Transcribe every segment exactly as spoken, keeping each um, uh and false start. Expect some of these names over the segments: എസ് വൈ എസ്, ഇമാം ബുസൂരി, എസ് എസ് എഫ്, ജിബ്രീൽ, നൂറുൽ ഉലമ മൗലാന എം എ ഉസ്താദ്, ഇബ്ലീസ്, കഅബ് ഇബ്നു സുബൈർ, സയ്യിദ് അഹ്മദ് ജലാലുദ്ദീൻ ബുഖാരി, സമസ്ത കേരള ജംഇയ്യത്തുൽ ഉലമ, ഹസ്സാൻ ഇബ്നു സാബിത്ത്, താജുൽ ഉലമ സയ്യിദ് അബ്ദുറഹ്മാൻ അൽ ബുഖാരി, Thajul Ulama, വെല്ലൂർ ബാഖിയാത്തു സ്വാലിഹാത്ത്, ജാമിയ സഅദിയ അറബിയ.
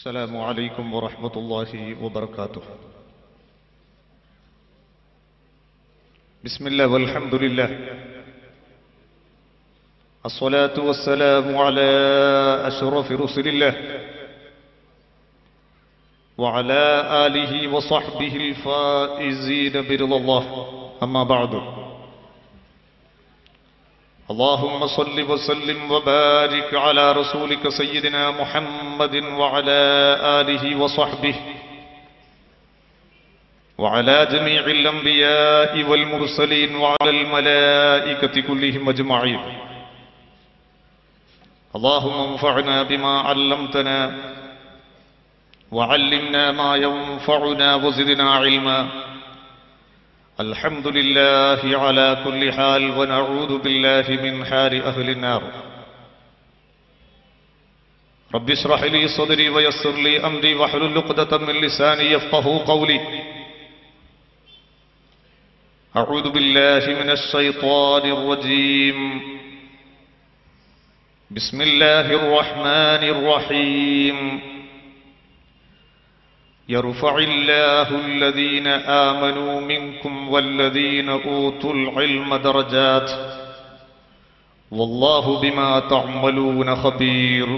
السلام عليكم ورحمة الله وبركاته بسم الله والحمد لله الصلاة والسلام على أشرف رسل الله وعلى آله وصحبه الفائزين برضا الله أما بعد اللهم صل وسلم وبارك على رسولك سيدنا محمد وعلى آله وصحبه وعلى جميع الأنبياء والمرسلين وعلى الملائكة كلهم أجمعين اللهم انفعنا بما علمتنا وعلمنا ما ينفعنا وزدنا علما الحمد لله على كل حال ونعوذ بالله من حال أهل النار رب اشرح لي صدري ويسر لي أمري واحلل عقدة من لساني يفقهوا قولي أعوذ بالله من الشيطان الرجيم بسم الله الرحمن الرحيم يرفع الله الذين آمنوا منكم والذين أوتوا العلم درجات والله بما تعملون خبير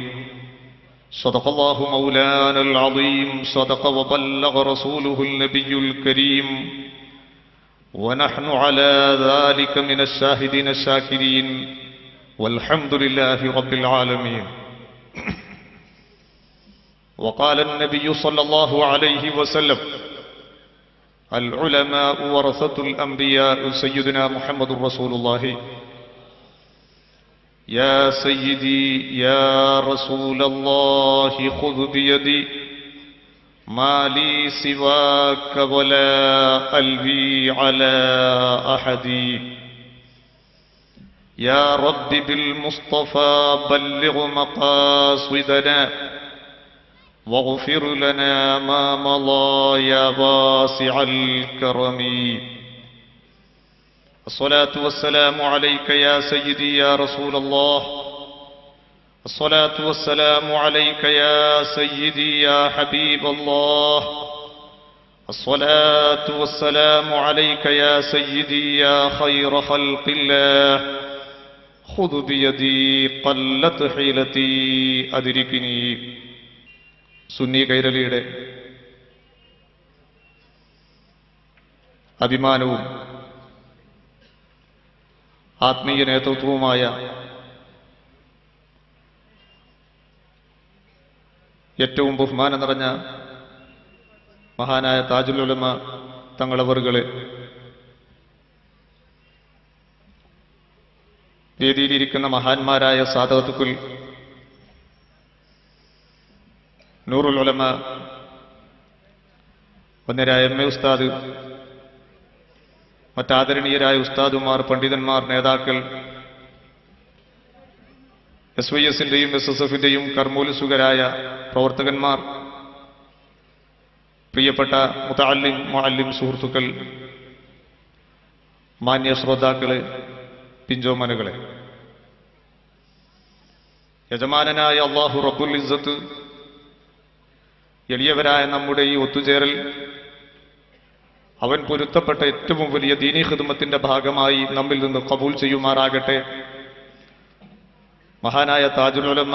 صدق الله مولانا العظيم صدق وبلغ رسوله النبي الكريم ونحن على ذلك من الشاهدين الشاكرين والحمد لله رب العالمين وقال النبي صلى الله عليه وسلم العلماء ورثة الأنبياء سيدنا محمد رسول الله يا سيدي يا رسول الله خذ بيدي ما لي سواك ولا ألوي على أحد يا رب بالمصطفى بلغ مقاصدنا واغفر لنا ما مضى يا واسع الكرم الصلاة والسلام عليك يا سيدي يا رسول الله الصلاة والسلام عليك يا سيدي يا حبيب الله الصلاة والسلام عليك يا سيدي يا خير خلق الله خذ بيدي قلت حيلتي أدركني സുന്നി കൈരളിയുടെ അഭിമാനവും ആത്മീയ നേതൃത്വവുമായ ഏറ്റവും ബഹുമാനം നിറഞ്ഞ മഹാനായ താജുൽ ഉലമ തങ്ങളവറുകളെ വേദിയിലിരിക്കുന്ന മഹാന്മാരായ സാദത്തുൽ നൂറുൽ ഉലമ വന്നരായ എം എ ഉസ്താദ് മറ്റാദരണീയരായ ഉസ്താദുമാർ പണ്ഡിതന്മാർ നേതാക്കൾ എസ് വൈ എസിൻ്റെയും എസ് എസ് എഫിൻ്റെയും കർമ്മോത്സുകരായ പ്രവർത്തകന്മാർ പ്രിയപ്പെട്ട മുതഅല്ലിം മുഅല്ലിം സുഹൃത്തുക്കൾ മാന്യ ശ്രോതാക്കളെ പിഞ്ചോമനകളെ യജമാനനായ അല്ലാഹു റബ്ബുൽ ഇസ്സത്ത് എളിയവരായ നമ്മുടെ ഈ ഒത്തുചേരൽ അവൻ പൊരുത്തപ്പെട്ട ഏറ്റവും വലിയ ദീനീ ഖിദ്മത്തിന്റെ ഭാഗമായി നമ്മിൽ നിന്ന് ഖബൂൽ ചെയ്യുമാറാകട്ടെ. മഹാനായ താജുൽ ഉലമ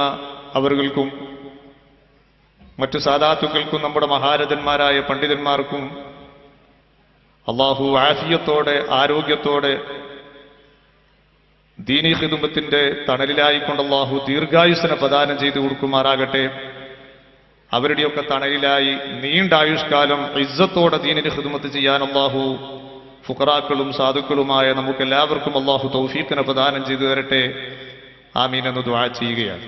അവർകൾക്കും മറ്റു സാദാത്തുക്കൾക്കും നമ്മുടെ മഹാരഥന്മാരായ പണ്ഡിതന്മാർക്കും അല്ലാഹു ആഫിയത്തോടെ ആരോഗ്യത്തോടെ ദീനീ ഖിദ്മത്തിന്റെ തണലിലായിക്കൊണ്ട് അല്ലാഹു ദീർഘായുസ്സിനെ പ്രദാനം ചെയ്തു കൊടുക്കുമാറാകട്ടെ. അവരുടെയൊക്കെ തണലിലായി നീണ്ടായുഷ്കാലം ഇസ്സത്തോടെ ദീനിന് ഖിദ്മത്ത് ചെയ്യാൻ അല്ലാഹു ഫുഖറാക്കളും സാധുക്കളുമായ നമുക്കെല്ലാവർക്കും അല്ലാഹു തൗഫീഖിനെ പ്രദാനം ചെയ്തു തരട്ടെ. ആമീൻ എന്ന് ദുആ ചെയ്യുകയാണ്.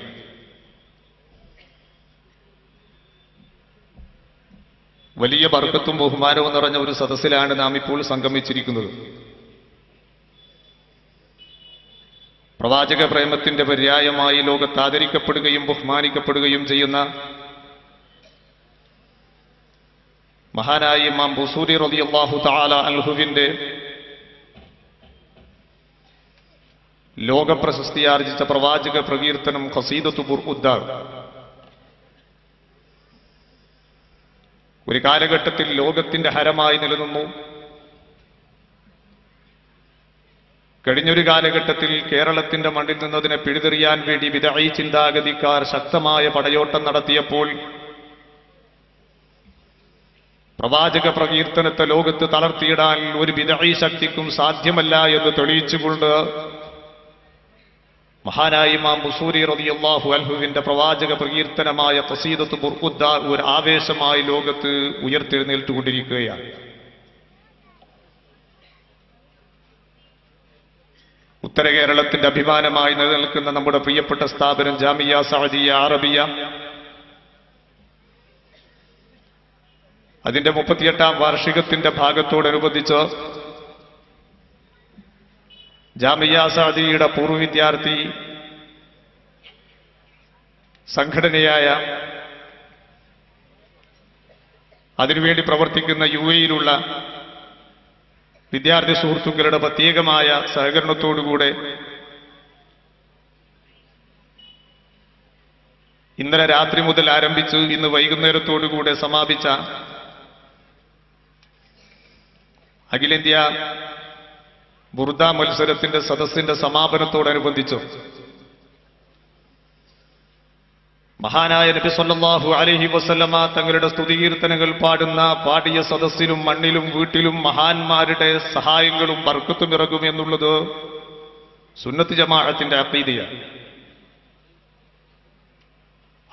വലിയ ബർക്കത്തും ബഹുമാനവും നിറഞ്ഞ ഒരു സദസ്സിലാണ് നാം ഇപ്പോൾ സംഗമിച്ചിരിക്കുന്നത്. പ്രവാചക പ്രേമത്തിന്റെ പര്യായമായി ലോകത്ത് ആദരിക്കപ്പെടുകയും ബഹുമാനിക്കപ്പെടുകയും ചെയ്യുന്ന മഹാനായ ഇമാം ബുസൂരി റളിയല്ലാഹു തആല അൻഹുവിന്റെ ലോകപ്രശസ്തിയാർജിച്ച പ്രവാചക പ്രകീർത്തനം ഖസീദത്തുൽ ബുർഉദ്ദാർ ഒരു കാലഘട്ടത്തിൽ ലോകത്തിന്റെ ഹരമായി നിലനിന്നു. കഴിഞ്ഞൊരു കാലഘട്ടത്തിൽ കേരളത്തിന്റെ മണ്ണിൽ നിന്നതിനെ പിഴുതെറിയാൻ വേണ്ടി വിദഈ ചിന്താഗതിക്കാർ ശക്തമായ പടയോട്ടം നടത്തിയപ്പോൾ പ്രവാചക പ്രകീർത്തനത്തെ ലോകത്ത് തളർത്തിയിടാൻ ഒരു വിദഈ ശക്തിക്കും സാധ്യമല്ല എന്ന് തെളിയിച്ചുകൊണ്ട് മഹാനായ ഇമാം ബുസൂരി റളിയല്ലാഹു അൻഹുവിന്റെ പ്രവാചക പ്രകീർത്തനമായ ഖസീദത്തു ബുർഖുദ്ദ ഒരു ആവേശമായി ലോകത്ത് ഉയർത്തെഴുന്നേൽറ്റുകൊണ്ടിരിക്കുകയാണ്. ഉത്തര കേരളത്തിന്റെ അഭിമാനമായി നിലനിൽക്കുന്ന നമ്മുടെ പ്രിയപ്പെട്ട സ്ഥാപനം ജാമിയ സഅദിയ അറബിയ, അതിന്റെ മുപ്പത്തിയെട്ടാം വാർഷികത്തിന്റെ ഭാഗത്തോടനുബന്ധിച്ച് ജാമിയ സഅദിയുടെ പൂർവ്വ വിദ്യാർത്ഥി സംഘടനയായ, അതിനുവേണ്ടി പ്രവർത്തിക്കുന്ന യു എയിലുള്ള വിദ്യാർത്ഥി സുഹൃത്തുക്കളുടെ പ്രത്യേകമായ സഹകരണത്തോടുകൂടെ ഇന്നലെ രാത്രി മുതൽ ആരംഭിച്ച് ഇന്ന് വൈകുന്നേരത്തോടുകൂടെ സമാപിച്ച അഖിലേന്ത്യാ ബുർദ മത്സരത്തിന്റെ സദസ്സിന്റെ സമാപനത്തോടനുബന്ധിച്ച് മഹാനായ നബി സല്ലല്ലാഹു അലൈഹി വസല്ലമ തങ്ങളുടെ സ്തുതികീർത്തനങ്ങൾ പാടുന്ന പാടിയ സദസ്സിലും മണ്ണിലും വീട്ടിലും മഹാന്മാരുടെ സഹായങ്ങളും ബർക്കത്തും ഇറങ്ങും എന്നുള്ളത് സുന്നത്ത് ജമാഅത്തിന്റെ അഖീദയാണ്.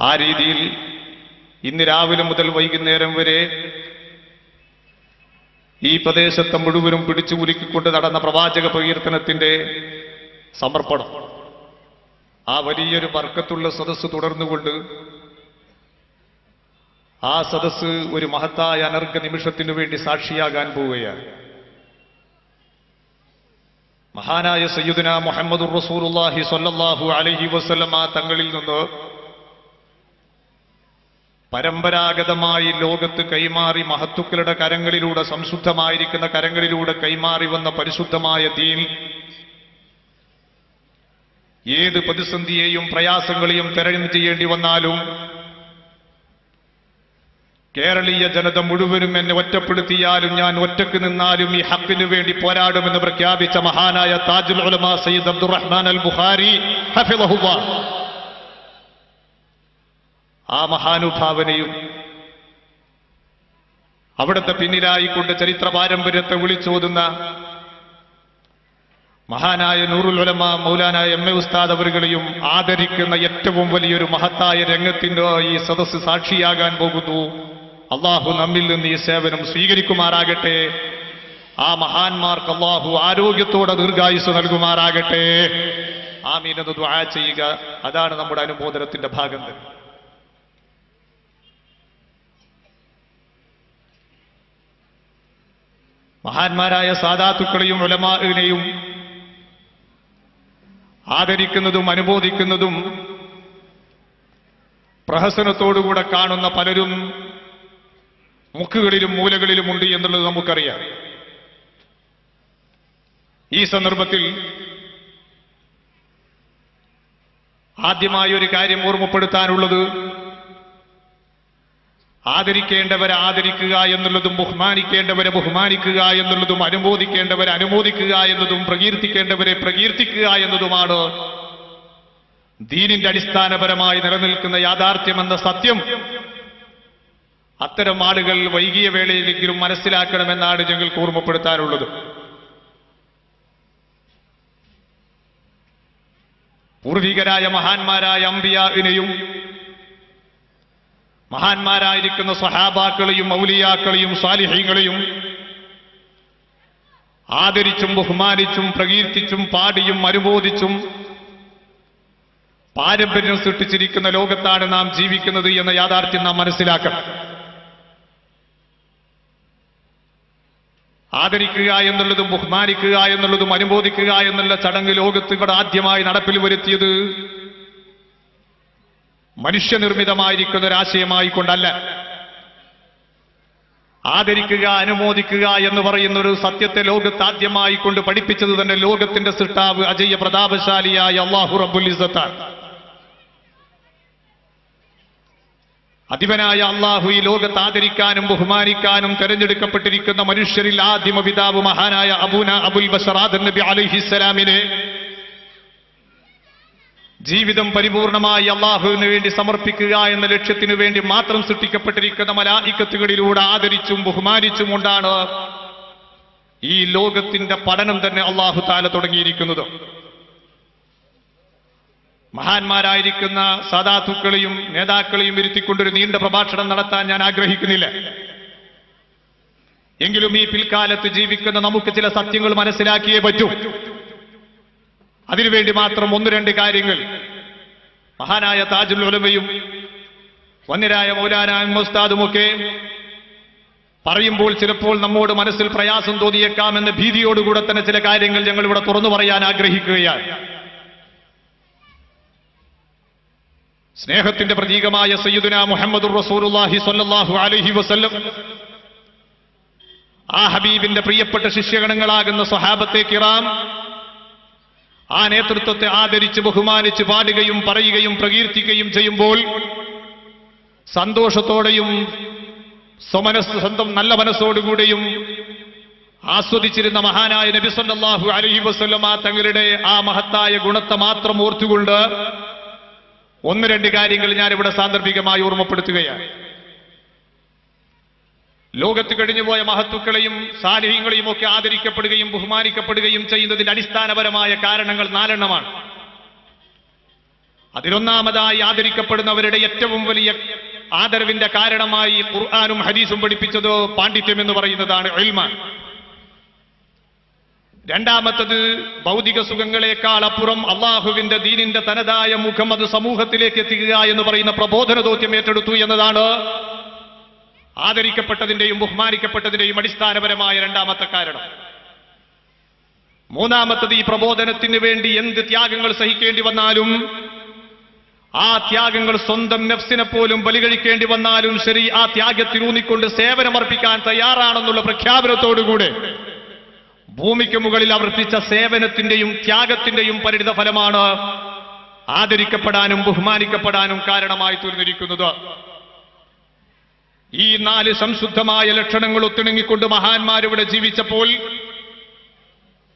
ആ രീതിയിൽ ഇന്ന് രാവിലെ മുതൽ വൈകുന്നേരം വരെ ഈ പ്രദേശത്തെ മുഴുവനും പിടിച്ചു കുലുക്കിക്കൊണ്ട് നടന്ന പ്രവാചക പ്രകീർത്തനത്തിന്റെ സമർപ്പണം, ആ വലിയൊരു ബർക്കത്തുള്ള സദസ്സ് തുടർന്നുകൊണ്ട് ആ സദസ്സ് ഒരു മഹത്തായ അനർഘ നിമിഷത്തിനു വേണ്ടി സാക്ഷിയാകാൻ പോവുകയാണ്. മഹാനായ സയ്യിദുന മുഹമ്മദുർ റസൂലുള്ളാഹി സ്വല്ലല്ലാഹു അലൈഹി വസല്ലമ തങ്ങളിൽ നിന്ന് പരമ്പരാഗതമായി ലോകത്ത് കൈമാറി മഹത്തുക്കളുടെ കരങ്ങളിലൂടെ സംശുദ്ധമായിരിക്കുന്ന കരങ്ങളിലൂടെ കൈമാറി വന്ന പരിശുദ്ധമായ ദീൻ ഏത് പ്രതിസന്ധിയെയും പ്രയാസങ്ങളെയും തരണം ചെയ്യേണ്ടി വന്നാലും കേരളീയ ജനത മുഴുവനും എന്നെ ഒറ്റപ്പെടുത്തിയാലും ഞാൻ ഒറ്റക്ക് നിന്നാലും ഈ ഹക്കിനു വേണ്ടി പോരാടുമെന്ന് പ്രഖ്യാപിച്ച മഹാനായ താജുൽ ഉലമ സയ്യിദ് അബ്ദുറഹ്മാൻ അൽ ബുഖാരി ഹഫിളഹുല്ലാഹ്, ആ മഹാനുഭാവനെയും അവിടുത്തെ പിന്നിലായിക്കൊണ്ട് ചരിത്ര പാരമ്പര്യത്തെ വിളിച്ചോതുന്ന മഹാനായ നൂറുൽ ഉലമ മൗലാന എം എ ഉസ്താദ് അവരുകളെയും ആദരിക്കുന്ന ഏറ്റവും വലിയൊരു മഹത്തായ രംഗത്തിന്റെ ഈ സദസ്സ് സാക്ഷിയാകാൻ പോകുന്നു. അള്ളാഹു നമ്മിൽ നിന്ന് ഈ സേവനം സ്വീകരിക്കുമാറാകട്ടെ. ആ മഹാന്മാർക്ക് അള്ളാഹു ആരോഗ്യത്തോടെ ദീർഘായുസ് നൽകുമാറാകട്ടെ. ആമീൻ എന്ന് ദുആ ചെയ്യുക. അതാണ് നമ്മുടെ അനുമോദനത്തിന്റെ ഭാഗം. മഹാന്മാരായ സാദാത്തുക്കളെയും ഉലമാഇനെയും ആദരിക്കുന്നതും അനുമോദിക്കുന്നതും പ്രഹസനത്തോടുകൂടെ കാണുന്ന പലരും മുക്കുകളിലും മൂലകളിലുമുണ്ട് എന്നുള്ളത് നമുക്കറിയാം. ഈ സന്ദർഭത്തിൽ ആദ്യമായി ഒരു കാര്യം ഓർമ്മപ്പെടുത്താനുള്ളത്, ആദരിക്കേണ്ടവരെ ആദരിക്കുക എന്നുള്ളതും ബഹുമാനിക്കേണ്ടവരെ ബഹുമാനിക്കുക എന്നുള്ളതും അനുമോദിക്കേണ്ടവരെ അനുമോദിക്കുക എന്നതും പ്രകീർത്തിക്കേണ്ടവരെ പ്രകീർത്തിക്കുക എന്നതുമാണ് ദീനിന്റെ അടിസ്ഥാനപരമായി നിലനിൽക്കുന്ന യാഥാർത്ഥ്യമെന്ന സത്യം അത്തരം ആളുകൾ വൈകിയ വേളയിലെങ്കിലും മനസ്സിലാക്കണമെന്നാണ് ഞങ്ങൾക്ക് ഓർമ്മപ്പെടുത്താനുള്ളത്. പൂർവികരായ മഹാന്മാരായ അമ്പിയാവിനെയും മഹാന്മാരായിരിക്കുന്ന സഹാബാക്കളെയും ഔലിയാക്കളെയും സാലിഹീങ്ങളെയും ആദരിച്ചും ബഹുമാനിച്ചും പ്രകീർത്തിച്ചും പാടിയും അനുമോദിച്ചും പാരമ്പര്യം സൃഷ്ടിച്ചിരിക്കുന്ന ലോകത്താണ് നാം ജീവിക്കുന്നത് എന്ന യാഥാർത്ഥ്യം നാം മനസ്സിലാക്കണം. ആദരിക്കുക എന്നുള്ളതും ബഹുമാനിക്കുക എന്നുള്ളതും അനുമോദിക്കുക എന്നുള്ള ചടങ്ങ് ലോകത്തുകൂടെ ആദ്യമായി നടപ്പിൽ വരുത്തിയത് മനുഷ്യനിർമ്മിതമായിരിക്കുന്ന ഒരാശയമായിക്കൊണ്ടല്ല. ആദരിക്കുക അനുമോദിക്കുക എന്ന് പറയുന്ന ഒരു സത്യത്തെ ലോകത്ത് ആദ്യമായി കൊണ്ട് പഠിപ്പിച്ചത് തന്നെ ലോകത്തിന്റെ സൃഷ്ടാവ് അജയ്യ പ്രതാപശാലിയായ അല്ലാഹു റബ്ബുൽ ഇസ്സത്താണ്. Adivana Yalla, Hui Logat Adrikan and Buhmarikan and Terenjakapatrikan, the Marusharila, Dimavidabu Mahana, Abuna, Abul Basarad and Nabi Alayhi Salamine Jeevidam Paripurnama, Yalla, who named the summer Pikaya and the Lechatinu and the Matram Sutikapatrika, the Mala Ikaturiruda, Adrichum, Buhmarichum Mundana, E. Logat in the Padanam, the Allah Hutala Togirikundo. Mahanmara Irikana, Sadatukalim, Nedakalim, Miritikundu, the Inda Prabhatan, Naratan, and Agrahikunilla. Ingilumi Pilkala to Jivikan, Namukatila Satingal Manasilaki, Batu Adilvendi Matra Mundur and the Gairingal Mahanaya Thajul Ulama, Vaniraya Modana and Mostadamuke, Parim Bolsirapol, Namoda Manasil Prayas and Dodiakam and the Pidio to Guratanasil Gairingal, Jangal Toronavariana, Agrahikuya. സ്നേഹത്തിന്റെ പ്രതീകമായ സയ്യിദുനാ മുഹമ്മദുർ റസൂലുള്ളാഹി സ്വല്ലല്ലാഹു അലൈഹി വസല്ലം ആ ഹബീബിന്റെ പ്രിയപ്പെട്ട ശിഷ്യഗണങ്ങളാകുന്ന സ്വഹാബത്തെ കിറാം ആ നേതൃത്വത്തെ ആദരിച്ച് ബഹുമാനിച്ച് പാടുകയും പറയുകയും പ്രകീർത്തിക്കുകയും ചെയ്യുമ്പോൾ സന്തോഷത്തോടെയും സ്വമനസ് സ്വന്തം നല്ല മനസ്സോടുകൂടിയും ആസ്വദിച്ചിരുന്ന മഹാനായ നബി സ്വല്ലല്ലാഹു അലൈഹി വസല്ലം തങ്ങളുടെ ആ മഹത്തായ ഗുണത്തെ മാത്രം ഓർത്തുകൊണ്ട് One minute, the guiding Linar would have Sandra Bigama Urma Purtuga Loga Tikadinavoya Mahatukalim, Sadi Ingolimoka, Adri Kapurgayim, Buhmari Kapurgayim, Chay, the Dadistana Baramaya, Karan and Naranaman Adirona Madai, Adri Kapurna, Yetum Vali, Adar Vinda Karanamai, Puranum Hadisum Padipicho, Panditim in the Varida Ilman. Danda Matadu, Baudika Sugangaleka, Puram, Allah, who in the Din in the Tanadaya, Mukamadu Samuhatileka, and the Varina Prabodana, Dotimeter to Yanadana, Adarika Patan, the Muhmarika Patan, the Madistan, Varemaya, and Damatakara Mona Matadi Prabodana Tinivendi, and the Tiagangal Sahiki Vanalum, Ah Tiagangal Sundam, Nefsinapolum, Baligariki and Vanalum, Seri, Ah Tiagatirunikundu, Seven Marpikan, Tayara, and the Prakabra Todugude. ഭൂമിക്ക് മുകളിൽ അവർപ്പിച്ച സേവനത്തിന്റെയും ത്യാഗത്തിന്റെയും പരിണിതഫലമാണ് ആദരിക്കപ്പെടാനും ബഹുമാനിക്കപ്പെടാനും കാരണമായി തീർന്നിരിക്കുന്നത് ഈ നാല് സംശുദ്ധമായ ലക്ഷണങ്ങൾ ഒത്തിണങ്ങിക്കൊണ്ട് മഹാന്മാർ ഇവിടെ ജീവിച്ചപ്പോൾ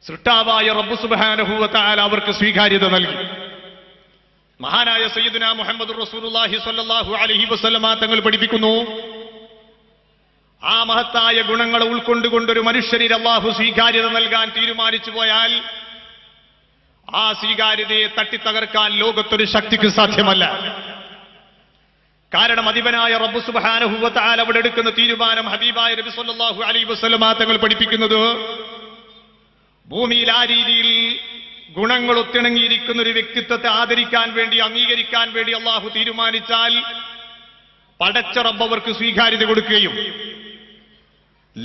സൃഷ്ടാവായ റബ്ബ് സുബ്ഹാനഹു വ തആല അവർക്ക് സ്വീകാര്യത നൽകി മഹാനായ സയ്യിദുനാ മുഹമ്മദുർ റസൂലുള്ളാഹി സ്വല്ലല്ലാഹു അലൈഹി വസല്ലം തങ്ങൾ പഠിപ്പിക്കുന്നു ആ മഹത്തായ ഗുണങ്ങളെ ഉൾക്കൊണ്ടുകൊണ്ട് ഒരു മനുഷ്യനിൽ അല്ലാഹു സ്വീകാര്യത നൽകാൻ തീരുമാനിച്ചു പോയാൽ ആ സ്വീകാര്യതയെ തട്ടിത്തകർക്കാൻ ലോകത്തൊരു ശക്തിക്ക് സാധ്യമല്ല കാരണം അധിപനായ റബ്ബ് സുബ്ഹാനഹു വ തആല അവിടെ എടുക്കുന്ന തീരുമാനം ഹബീബായ നബി സല്ലല്ലാഹു അലൈഹി വസല്ലം തങ്ങൾ പഠിപ്പിക്കുന്നത് ഭൂമിയിൽ ആ രീതിയിൽ ഗുണങ്ങൾ ഒത്തിണങ്ങിയിരിക്കുന്ന ഒരു വ്യക്തിത്വത്തെ ആദരിക്കാൻ വേണ്ടി അംഗീകരിക്കാൻ വേണ്ടി അല്ലാഹു തീരുമാനിച്ചാൽ പടച്ച റബ്ബ് അവർക്ക് സ്വീകാര്യത കൊടുക്കുകയും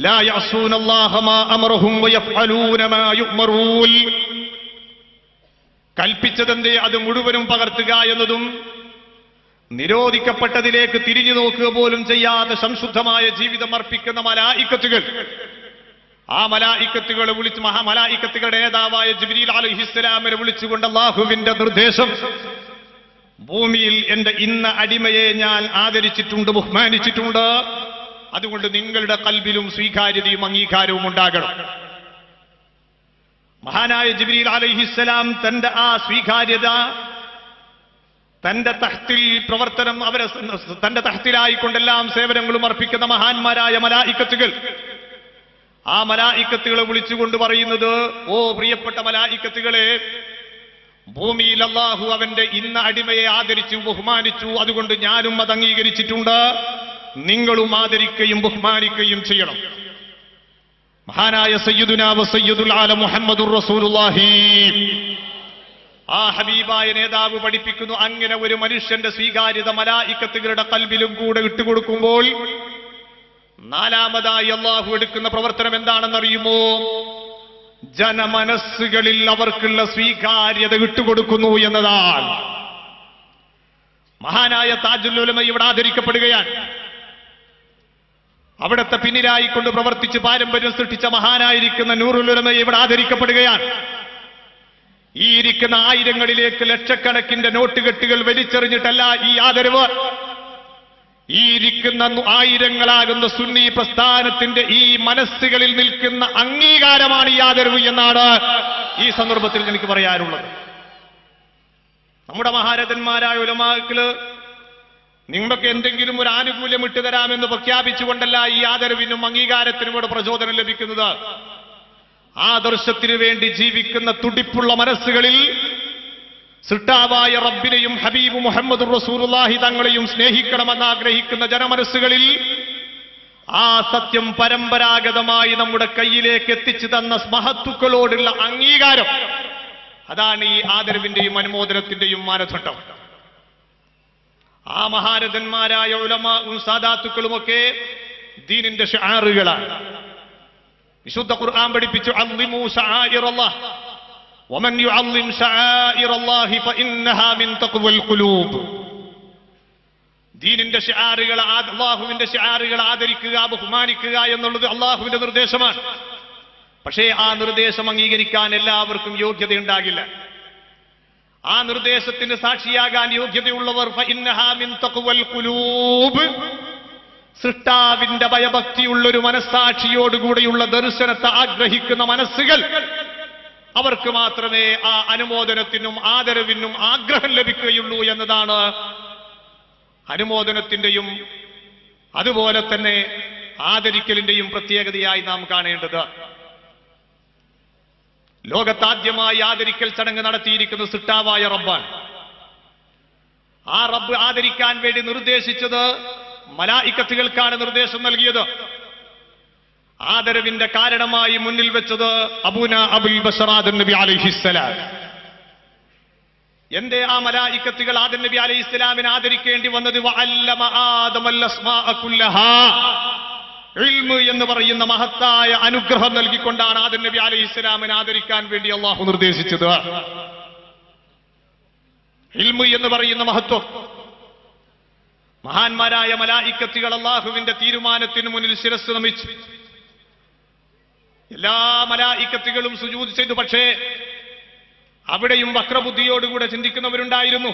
لا يعصون الله ما أمرهم ويفعلون ما يؤمرون കൽപ്പിച്ചതന്തേ അത് മുഴുവനും പകർത്തുക എന്നതും നിരോധിക്കപ്പെട്ടതിലേക്ക് തിരിഞ്ഞു നോക്കുക പോലും ചെയ്യാതെ സംശുദ്ധമായ ജീവിതം അർപ്പിക്കുന്ന മലായിക്കത്തുകൾ ആ മലായിക്കത്തുകളെ വിളിച്ച് മഹാ മലായിക്കത്തുകളുടെ നേതാവായ ജിബ്രീൽ അലൈഹിസ്സലാമിനെ വിളിച്ചുകൊണ്ട് അല്ലാഹുവിന്റെ നിർദ്ദേശം ഭൂമിയിൽ എൻ്റെ ഇന്ന അടിമയെ ഞാൻ ആദരിച്ചിട്ടുണ്ട് ബഹുമാനിച്ചിട്ടുണ്ട് അതുകൊണ്ട് നിങ്ങളുടെ ഖൽബിലും സ്വീകാര്യതയും അംഗീകാരവും ഉണ്ടാകണം മഹാനായ ജിബ്രീൽ അലൈഹിസ്സലാം തന്റെ ആ സ്വീകാര്യത തന്റെ തഹ്തിൽ പ്രവർത്തനം അവരെ തന്റെ തഹ്തിലായി കൊണ്ടെല്ലാം സേവനങ്ങളും അർപ്പിക്കുന്ന മഹാന്മാരായ മലായിക്കത്തുകൾ ആ മലായിക്കത്തുകളെ വിളിച്ചുകൊണ്ട് പറയുന്നത് ഓ പ്രിയപ്പെട്ട മലായിക്കത്തുകളെ ഭൂമിയിൽ അല്ലാഹു അവന്റെ ഇന്ന അടിമയെ ആദരിച്ചു ബഹുമാനിച്ചു അതുകൊണ്ട് ഞാനും അത് അംഗീകരിച്ചിട്ടുണ്ട് നിങ്ങളും ആദരിക്കുകയും ബഹുമാനിക്കുകയും ചെയ്യണം മഹാനായ സയ്യിദുനാ വ സയ്യിദുൽ ആലം മുഹമ്മദുർ റസൂലുള്ളാഹി ആ ഹബീബായ നേതാവ് പഠിപ്പിക്കുന്നു അങ്ങനെ ഒരു മനുഷ്യന്റെ സ്വീകാര്യത മലായിക്കത്തുകളുടെ ഖൽബിലും കൂടെ ഇട്ടുകൊടുക്കുമ്പോൾ നാലാമതായി അല്ലാഹു എടുക്കുന്ന പ്രവർത്തനം എന്താണെന്നറിയുമോ ജനമനസ്സുകളിൽ അവർക്കുള്ള സ്വീകാര്യത ഇട്ടുകൊടുക്കുന്നു എന്നതാണ് മഹാനായ താജുൽ ഉലമ ഇവിടെ ആദരിക്കപ്പെടുകയാണ് അവിടത്തെ പിന്നിലായിക്കൊണ്ട് പ്രവർത്തിച്ച് പാരമ്പര്യം സൃഷ്ടിച്ച മഹാനായിരിക്കുന്ന നൂറുൽ ഉലമയെ ഇവിടെ ആദരിക്കപ്പെടുകയാണ് ഈ ഇരിക്കുന്ന ആയിരങ്ങളിലേക്ക് ലക്ഷക്കണക്കിന്റെ നോട്ടുകെട്ടുകൾ വലിച്ചെറിഞ്ഞിട്ടല്ല ഈ ആദരവ് ഈ ഇരിക്കുന്ന ആയിരങ്ങളാകുന്ന സുന്നി പ്രസ്ഥാനത്തിന്റെ ഈ മനസ്സുകളിൽ നിൽക്കുന്ന അംഗീകാരമാണ് ഈ ആദരവ് എന്നാണ് ഈ സന്ദർഭത്തിൽ എനിക്ക് പറയാനുള്ളത്. നമ്മുടെ മഹാരഥന്മാരായ ഉലമാക്കള് നിങ്ങൾക്ക് എന്തെങ്കിലും ഒരു ആനുകൂല്യം ഇട്ടുതരാമെന്ന് പ്രഖ്യാപിച്ചുകൊണ്ടല്ല ഈ ആദരവിനും അംഗീകാരത്തിനുമൂടെ പ്രചോദനം ലഭിക്കുന്നത്. ആദർശത്തിനു വേണ്ടി ജീവിക്കുന്ന തുടിപ്പുള്ള മനസ്സുകളിൽ സൃഷ്ടാവായ റബ്ബിനെയും ഹബീബ് മുഹമ്മദ് റസൂലുള്ളാഹി തങ്ങളെയും സ്നേഹിക്കണമെന്ന് ആഗ്രഹിക്കുന്ന ജനമനസ്സുകളിൽ ആ സത്യം പരമ്പരാഗതമായി നമ്മുടെ കയ്യിലേക്ക് എത്തിച്ചു തന്ന മഹത്തുക്കളോടുള്ള അംഗീകാരം, അതാണ് ഈ ആദരവിന്റെയും അനുമോദനത്തിന്റെയും മാനദണ്ഡം. ആ മഹാരഥന്മാരായ ഉലമാഉം സാദാത്തുക്കളുമൊക്കെ ദീനിന്റെ ശഅറുകളാണ്. വിശുദ്ധ ഖുർആൻ പഠിപ്പിച്ചു അൽലിമു ശഅഇറല്ലാഹ് ومن يعظم شعائر الله فإنها من تقوى القلوب. ദീനിന്റെ ശിആറുകൾ, അല്ലാഹുവിന്റെ ശിആറുകൾ ആദരിക്കുക, ബഹുമാനിക്കുക എന്നുള്ളത് അല്ലാഹുവിന്റെ നിർദ്ദേശമാണ്. പക്ഷേ ആ നിർദ്ദേശം അംഗീകരിക്കാൻ എല്ലാവർക്കും യോഗ്യതയുണ്ടാകില്ല. ആ നിർദ്ദേശത്തിന് സാക്ഷിയാകാൻ യോഗ്യതയുള്ളവർ فإنها من تقوى القلوب, സൃഷ്ടാവിന്റെ ഭയഭക്തിയുള്ളൊരു മനസ്സാക്ഷിയോടുകൂടിയുള്ള ദർശനത്തെ ആഗ്രഹിക്കുന്ന മനസ്സുകൾ, അവർക്ക് മാത്രമേ ആ അനുമോദനത്തിനും ആദരവിനും ആഗ്രഹം ലഭിക്കുകയുള്ളൂ എന്നതാണ് അനുമോദനത്തിന്റെയും അതുപോലെ തന്നെ ആദരിക്കലിന്റെയും പ്രത്യേകതയായി നാം കാണേണ്ടത്. ലോകത്താദ്യമായി ആദരിക്കൽ ചടങ്ങ് നടത്തിയിരിക്കുന്നത് സൃഷ്ടാവായ റബ്ബാണ്. ആ റബ്ബ് ആദരിക്കാൻ വേണ്ടി നിർദ്ദേശിച്ചത് മലായിക്കത്തുകൾക്കാണ് നിർദ്ദേശം നൽകിയത്. ആദരവിന്റെ കാരണമായി മുന്നിൽ വെച്ചത് അബൂന അബുൽ ബസറാദൻ നബി അലൈഹിസ്സലാം. എന്തേ ആ മലായിക്കത്തുകൾ ആദൻ നബി അലൈഹിസ്സലാമിനെ ആദരിക്കേണ്ടി വന്നത്? വഅല്ലമ ആദമൽ അസ്മാഅ കുല്ലഹാ ഇൽമു എന്ന് പറയുന്ന മഹത്തായ അനുഗ്രഹം നൽകിക്കൊണ്ടാണ് ആദൻ നബി അലൈഹിസ്സലാമിനെ ആദരിക്കാൻ വേണ്ടി അല്ലാഹു നിർദ്ദേശിച്ചത്. ഇൽമു എന്ന് പറയുന്ന മഹത്വം. മഹാന്മാരായ മലായിക്കത്തുകൾ അല്ലാഹുവിന്റെ തീരുമാനത്തിന് മുന്നിൽ ശിരസ് നമിച്ചു. എല്ലാ മലായിക്കത്തുകളും സുജൂദ് ചെയ്തു. പക്ഷേ അവിടെയും വക്രബുദ്ധിയോടുകൂടെ ചിന്തിക്കുന്നവരുണ്ടായിരുന്നു.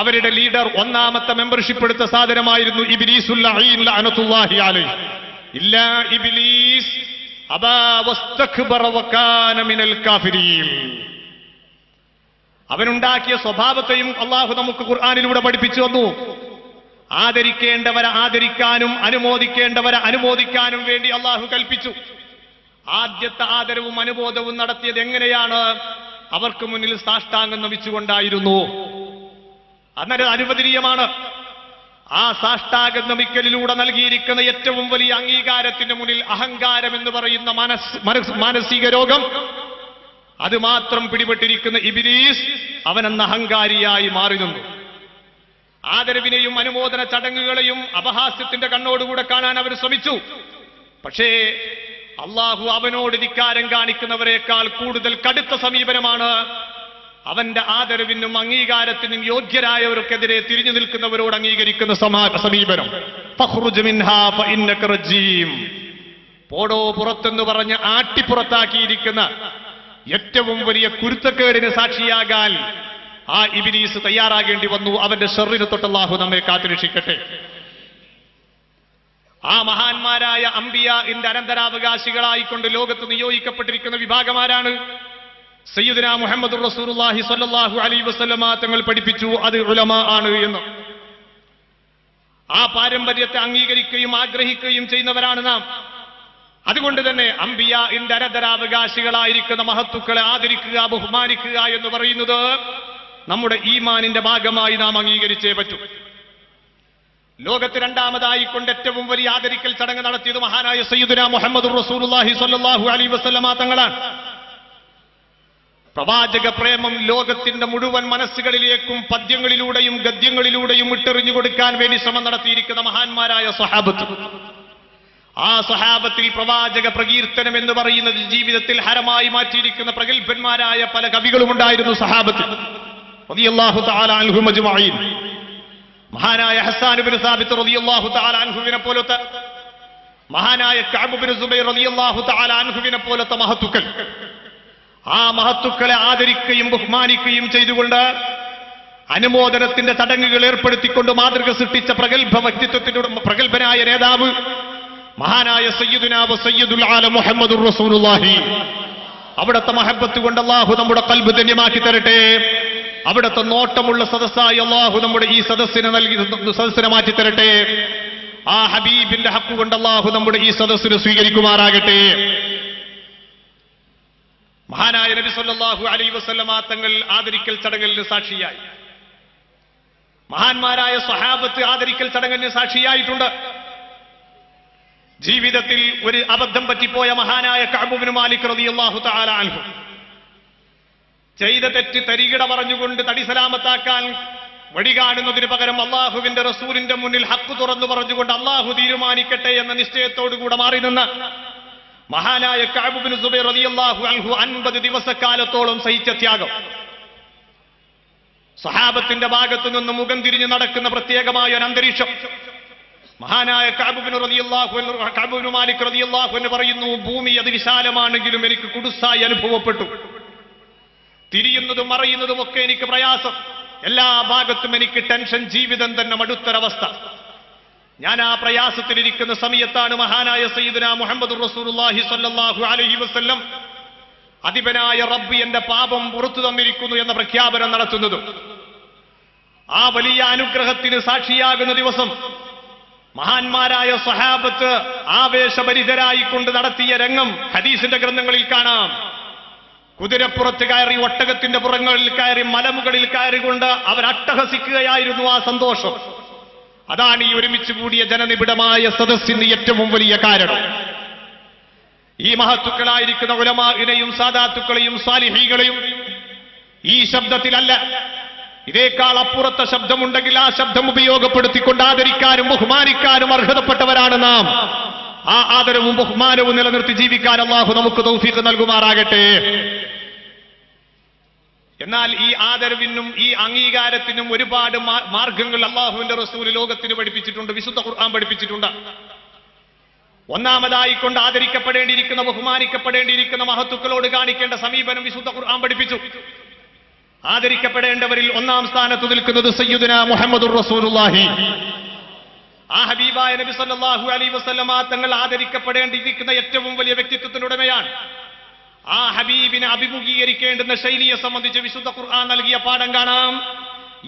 അവരുടെ ലീഡർ, ഒന്നാമത്തെ മെമ്പർഷിപ്പ് എടുത്ത സാധനമായിരുന്നു ഇബ്ലീസുൽ ലഈൻ ലഅനത്തുല്ലാഹി അലൈഹി. ഇല്ലാ ഇബ്ലീസ് അബാ വസ്തക്ബറ വകാന മിനൽ കാഫിരീൻ. അവനുണ്ടാക്കിയ സ്വഭാവത്തെയും അല്ലാഹു നമുക്ക് ഖുർആനിലൂടെ പഠിപ്പിച്ചു തന്നു. ആദരിക്കേണ്ടവരെ ആദരിക്കാനും അനുമോദിക്കേണ്ടവരെ അനുമോദിക്കാനും വേണ്ടി അല്ലാഹു കൽപ്പിച്ചു. ആദ്യത്തെ ആദരവും അനുബോധവും നടത്തിയത് എങ്ങനെയാണ്? അവർക്ക് മുന്നിൽ സാഷ്ടാംഗം നമിച്ചുകൊണ്ടായിരുന്നു. അന്നേരം അനുവദനീയമാണ്. ആ സാഷ്ടാംഗം നമിക്കലിലൂടെ നൽകിയിരിക്കുന്ന ഏറ്റവും വലിയ അംഗീകാരത്തിന്റെ മുന്നിൽ അഹങ്കാരം എന്ന് പറയുന്ന മനസ് മാനസിക രോഗം, അത് മാത്രം പിടിപെട്ടിരിക്കുന്ന ഇബ്ലീസ് അവനെന്ന അഹങ്കാരിയായി മാറി നിന്നു. ആദരവിനെയും അനുമോദന ചടങ്ങുകളെയും അപഹാസ്യത്തിന്റെ കണ്ണോടുകൂടെ കാണാൻ അവർ ശ്രമിച്ചു. പക്ഷേ അള്ളാഹു അവനോട് ധിക്കാരം കാണിക്കുന്നവരെക്കാൾ കൂടുതൽ കടുത്ത സമീപനമാണ് അവന്റെ ആദരവിനും അംഗീകാരത്തിനും യോഗ്യരായവർക്കെതിരെ തിരിഞ്ഞു നിൽക്കുന്നവരോട് അംഗീകരിക്കുന്ന സമീപനം. ഫഖ്റുജ് മിൻഹാ ഫഇന്നക റജീം. പോടോ പുറത്തെന്ന് പറഞ്ഞ് ആട്ടിപ്പുറത്താക്കിയിരിക്കുന്ന ഏറ്റവും വലിയ കുരുത്തക്കേടിന് സാക്ഷിയാകാൻ ആ ഇബ്ലീസ് തയ്യാറാകേണ്ടി വന്നു. അവന്റെ ശർറിനെ തൊട്ട് അള്ളാഹു നമ്മെ കാത്തുരക്ഷിക്കട്ടെ. ആ മഹാന്മാരായ അംബിയാഇന്റെ അനന്തരാവകാശികളായിക്കൊണ്ട് ലോകത്ത് നിയോഗിക്കപ്പെട്ടിരിക്കുന്ന വിഭാഗമാരാണ് സയ്യിദുന മുഹമ്മദ് റസൂലുള്ളാഹി സ്വല്ലല്ലാഹു അലൈഹി വസല്ലമ തങ്ങൾ പഠിപ്പിച്ചു അത് ഉലമാ ആണ് എന്ന്. ആ പാരമ്പര്യത്തെ അംഗീകരിക്കുകയും ആഗ്രഹിക്കുകയും ചെയ്യുന്നവരാണ് നാം. അതുകൊണ്ട് തന്നെ അംബിയാഇന്റെ അനന്തരാവകാശികളായിരിക്കുന്ന മഹത്തുക്കളെ ആദരിക്കുക, ബഹുമാനിക്കുക എന്ന് പറയുന്നത് നമ്മുടെ ഈമാനിന്റെ ഭാഗമായി നാം അംഗീകരിച്ചേ പറ്റൂ. ലോകത്ത് രണ്ടാമതായിക്കൊണ്ട് ഏറ്റവും വലിയ ആദരിക്കൽ ചടങ്ങ് നടത്തിയത് മഹാനായ സയ്യിദുന മുഹമ്മദ് റസൂലുള്ളാഹി സ്വല്ലല്ലാഹു അലൈഹി വസല്ലമ തങ്ങളാണ്. പ്രവാചക പ്രേമം ലോകത്തിന്റെ മുഴുവൻ മനസ്സുകളിലേക്കും പദ്യങ്ങളിലൂടെയും ഗദ്യങ്ങളിലൂടെയും ഇട്ടെറിഞ്ഞു കൊടുക്കാൻ വേണ്ടി ശ്രമം നടത്തിയിരിക്കുന്ന മഹാന്മാരായ സ്വഹാബത്ത്. ആ സ്വഹാബത്തിൽ പ്രവാചക പ്രകീർത്തനം എന്ന് പറയുന്നത് ജീവിതത്തിൽ ഹരമായി മാറ്റിയിരിക്കുന്ന പ്രഗത്ഭന്മാരായ പല കവികളുമുണ്ടായിരുന്നു സ്വഹാബത്ത് റളിയല്ലാഹു തആല അൻഹും അജ്മഈൻ. മഹാനായ ഹസ്സാൻ ഇബ്നു സാബിത്ത് റളിയല്ലാഹു തആല അൻഹുവിനെ പോലത്തെ, മഹാനായ കഅബ് ഇബ്നു സുബൈർ റളിയല്ലാഹു തആല അൻഹുവിനെ പോലത്തെ മഹത്തുക്കൾ. ആ മഹത്തുക്കളെ ആദരിക്കുകയും ബഹുമാനിക്കുകയും ചെയ്തുകൊണ്ട് അനുമോദനത്തിന്റെ തടങ്ങുകൾ ഏർപ്പെടുത്തിക്കൊണ്ട് മാതൃക സൃഷ്ടിച്ച പ്രഗത്ഭ വ്യക്തിത്വത്തിനോട് പ്രഗത്ഭനായ നേതാവ് മഹാനായ സയ്യിദുനാ വ സയ്യിദുൽ ആലം മുഹമ്മദുർ റസൂലുള്ളാഹി. അവിടുത്തെ മഹബത്ത് കൊണ്ട് അല്ലാഹു നമ്മുടെ ഖൽബ് ധന്യമാക്കി തരട്ടെ. അവിടുത്തെ നോട്ടമുള്ള സദസ്സായി അല്ലാഹു നമ്മുടെ ഈ സദസ്സിനെ നൽകി സദസ്സിനെ മാറ്റി തരട്ടെ. ആ ഹബീബിന്റെ ഹക്ക് കൊണ്ട് അല്ലാഹു നമ്മുടെ ഈ സദസ്സിനെ സ്വീകരിക്കുമാറാകട്ടെ. മഹാനായ നബി സല്ലല്ലാഹു അലൈഹി വസല്ലമ തങ്ങൾ ആദരിക്കൽ ചടങ്ങിന് സാക്ഷിയായി, മഹാന്മാരായ സ്വഹാബത്ത് ആദരിക്കൽ ചടങ്ങിന് സാക്ഷിയായിട്ടുണ്ട്. ജീവിതത്തിൽ ഒരു അബദ്ധം പറ്റിപ്പോയ മഹാനായ കഅബ് ഇബ്നു മാലിക് റളിയല്ലാഹു തആല അൻഹു ചെയ്ത തെറ്റ് തരികിട പറഞ്ഞുകൊണ്ട് തടി സലാമത്താക്കാൻ വഴി കാണുന്നതിന് പകരം അള്ളാഹുവിന്റെ റസൂലിന്റെ മുന്നിൽ ഹക്ക് തുറന്നു പറഞ്ഞുകൊണ്ട് അള്ളാഹു തീരുമാനിക്കട്ടെ എന്ന നിശ്ചയത്തോടുകൂടെ മാറി നിന്ന് മഹാനായ കഅബ് ഇബ്നു സുബൈർ റളിയല്ലാഹു അൻഹു അൻപത് ദിവസക്കാലത്തോളം സഹിച്ച ത്യാഗം, സഹാബത്തിന്റെ ഭാഗത്തു നിന്ന് മുഖം തിരിഞ്ഞ് നടക്കുന്ന പ്രത്യേകമായ ഒരു അന്തരീക്ഷം. മഹാനായ കഅബ് ഇബ്നു റളിയല്ലാഹു അൻഹു കഅബ് ഇബ്നു മാലിക് റളിയല്ലാഹു അൻഹു പറയുന്നു, ഭൂമി അത് വിശാലമാണെങ്കിലും എനിക്ക് കുടുസായി അനുഭവപ്പെട്ടു. തിരിയുന്നതും മറയുന്നതും ഒക്കെ എനിക്ക് പ്രയാസം. എല്ലാ ഭാഗത്തും എനിക്ക് ടെൻഷൻ, ജീവിതം തന്നെ മടുത്തൊരവസ്ഥ. ഞാൻ ആ പ്രയാസത്തിലിരിക്കുന്ന സമയത്താണ് മഹാനായ സയ്യിദുനാ മുഹമ്മദുർ റസൂലുള്ളാഹി സ്വല്ലല്ലാഹു അലൈഹി വസല്ലം അതിപനായ റബ്ബ് എന്റെ പാപം പുറത്തു തന്നിരിക്കുന്നു എന്ന പ്രഖ്യാപനം നടത്തുന്നതും. ആ വലിയ അനുഗ്രഹത്തിന് സാക്ഷിയാകുന്ന ദിവസം മഹാന്മാരായ സ്വഹാബത്ത് ആവേശഭരിതരായിക്കൊണ്ട് നടത്തിയ രംഗം ഹദീസിന്റെ ഗ്രന്ഥങ്ങളിൽ കാണാം. കുതിരപ്പുറത്ത് കയറി, ഒട്ടകത്തിന്റെ പുറങ്ങളിൽ കയറി, മലമുകളിൽ കയറികൊണ്ട് അവർ അട്ടഹസിക്കുകയായിരുന്നു. ആ സന്തോഷം അതാണ് ഈ ഒരുമിച്ച് കൂടിയ ജനനിബിഡമായ സദസ്സിന് ഏറ്റവും വലിയ കാരണം. ഈ മഹത്തുക്കളായിരിക്കുന്ന ഉലമാഇനെയും സാദാത്തുക്കളെയും സാലിഹീകളെയും ഈ ശബ്ദത്തിലല്ല, ഇതേക്കാൾ അപ്പുറത്തെ ശബ്ദമുണ്ടെങ്കിൽ ആ ശബ്ദം ഉപയോഗപ്പെടുത്തിക്കൊണ്ട് ആദരിക്കാനും ബഹുമാനിക്കാനും അർഹതപ്പെട്ടവരാണ് നാം. ആ ആദരവും ബഹുമാനവും നിലനിർത്തി ജീവിക്കാൻ അല്ലാഹു നമുക്ക് തൗഫീഖ് നൽകുമാറാകട്ടെ. എന്നാൽ ഈ ആദരവിനും ഈ അംഗീകാരത്തിനും ഒരുപാട് മാർഗങ്ങൾ അല്ലാഹുവിന്റെ റസൂൽ ലോകത്തിന് പഠിപ്പിച്ചിട്ടുണ്ട്, വിശുദ്ധ ഖുർആൻ പഠിപ്പിച്ചിട്ടുണ്ട്. ഒന്നാമതായിക്കൊണ്ട് ആദരിക്കപ്പെടേണ്ടിയിരിക്കുന്ന ബഹുമാനിക്കപ്പെടേണ്ടിയിരിക്കുന്ന മഹത്തുക്കളോട് കാണിക്കേണ്ട സമീപനം വിശുദ്ധ ഖുർആൻ പഠിപ്പിച്ചു. ആദരിക്കപ്പെടേണ്ടവരിൽ ഒന്നാം സ്ഥാനത്ത് നിൽക്കുന്നത് സയ്യിദുനാ മുഹമ്മദുർ റസൂലുള്ളാഹി. ആ ഹബീബായ നബി സല്ലല്ലാഹു അലൈഹി വസല്ലമ തങ്ങൾ ആദരിക്കപ്പെടേണ്ടിയിരിക്കുന്ന ഏറ്റവും വലിയ വ്യക്തിത്വത്തിന്റെ ഉടമയാണ്. ആ ഹബീബിനെ അഭിമുഖീകരിക്കേണ്ടുന്ന ശൈലിയെ സംബന്ധിച്ച് വിശുദ്ധ ഖുർആൻ നൽകിയ പാഠം കാണാം.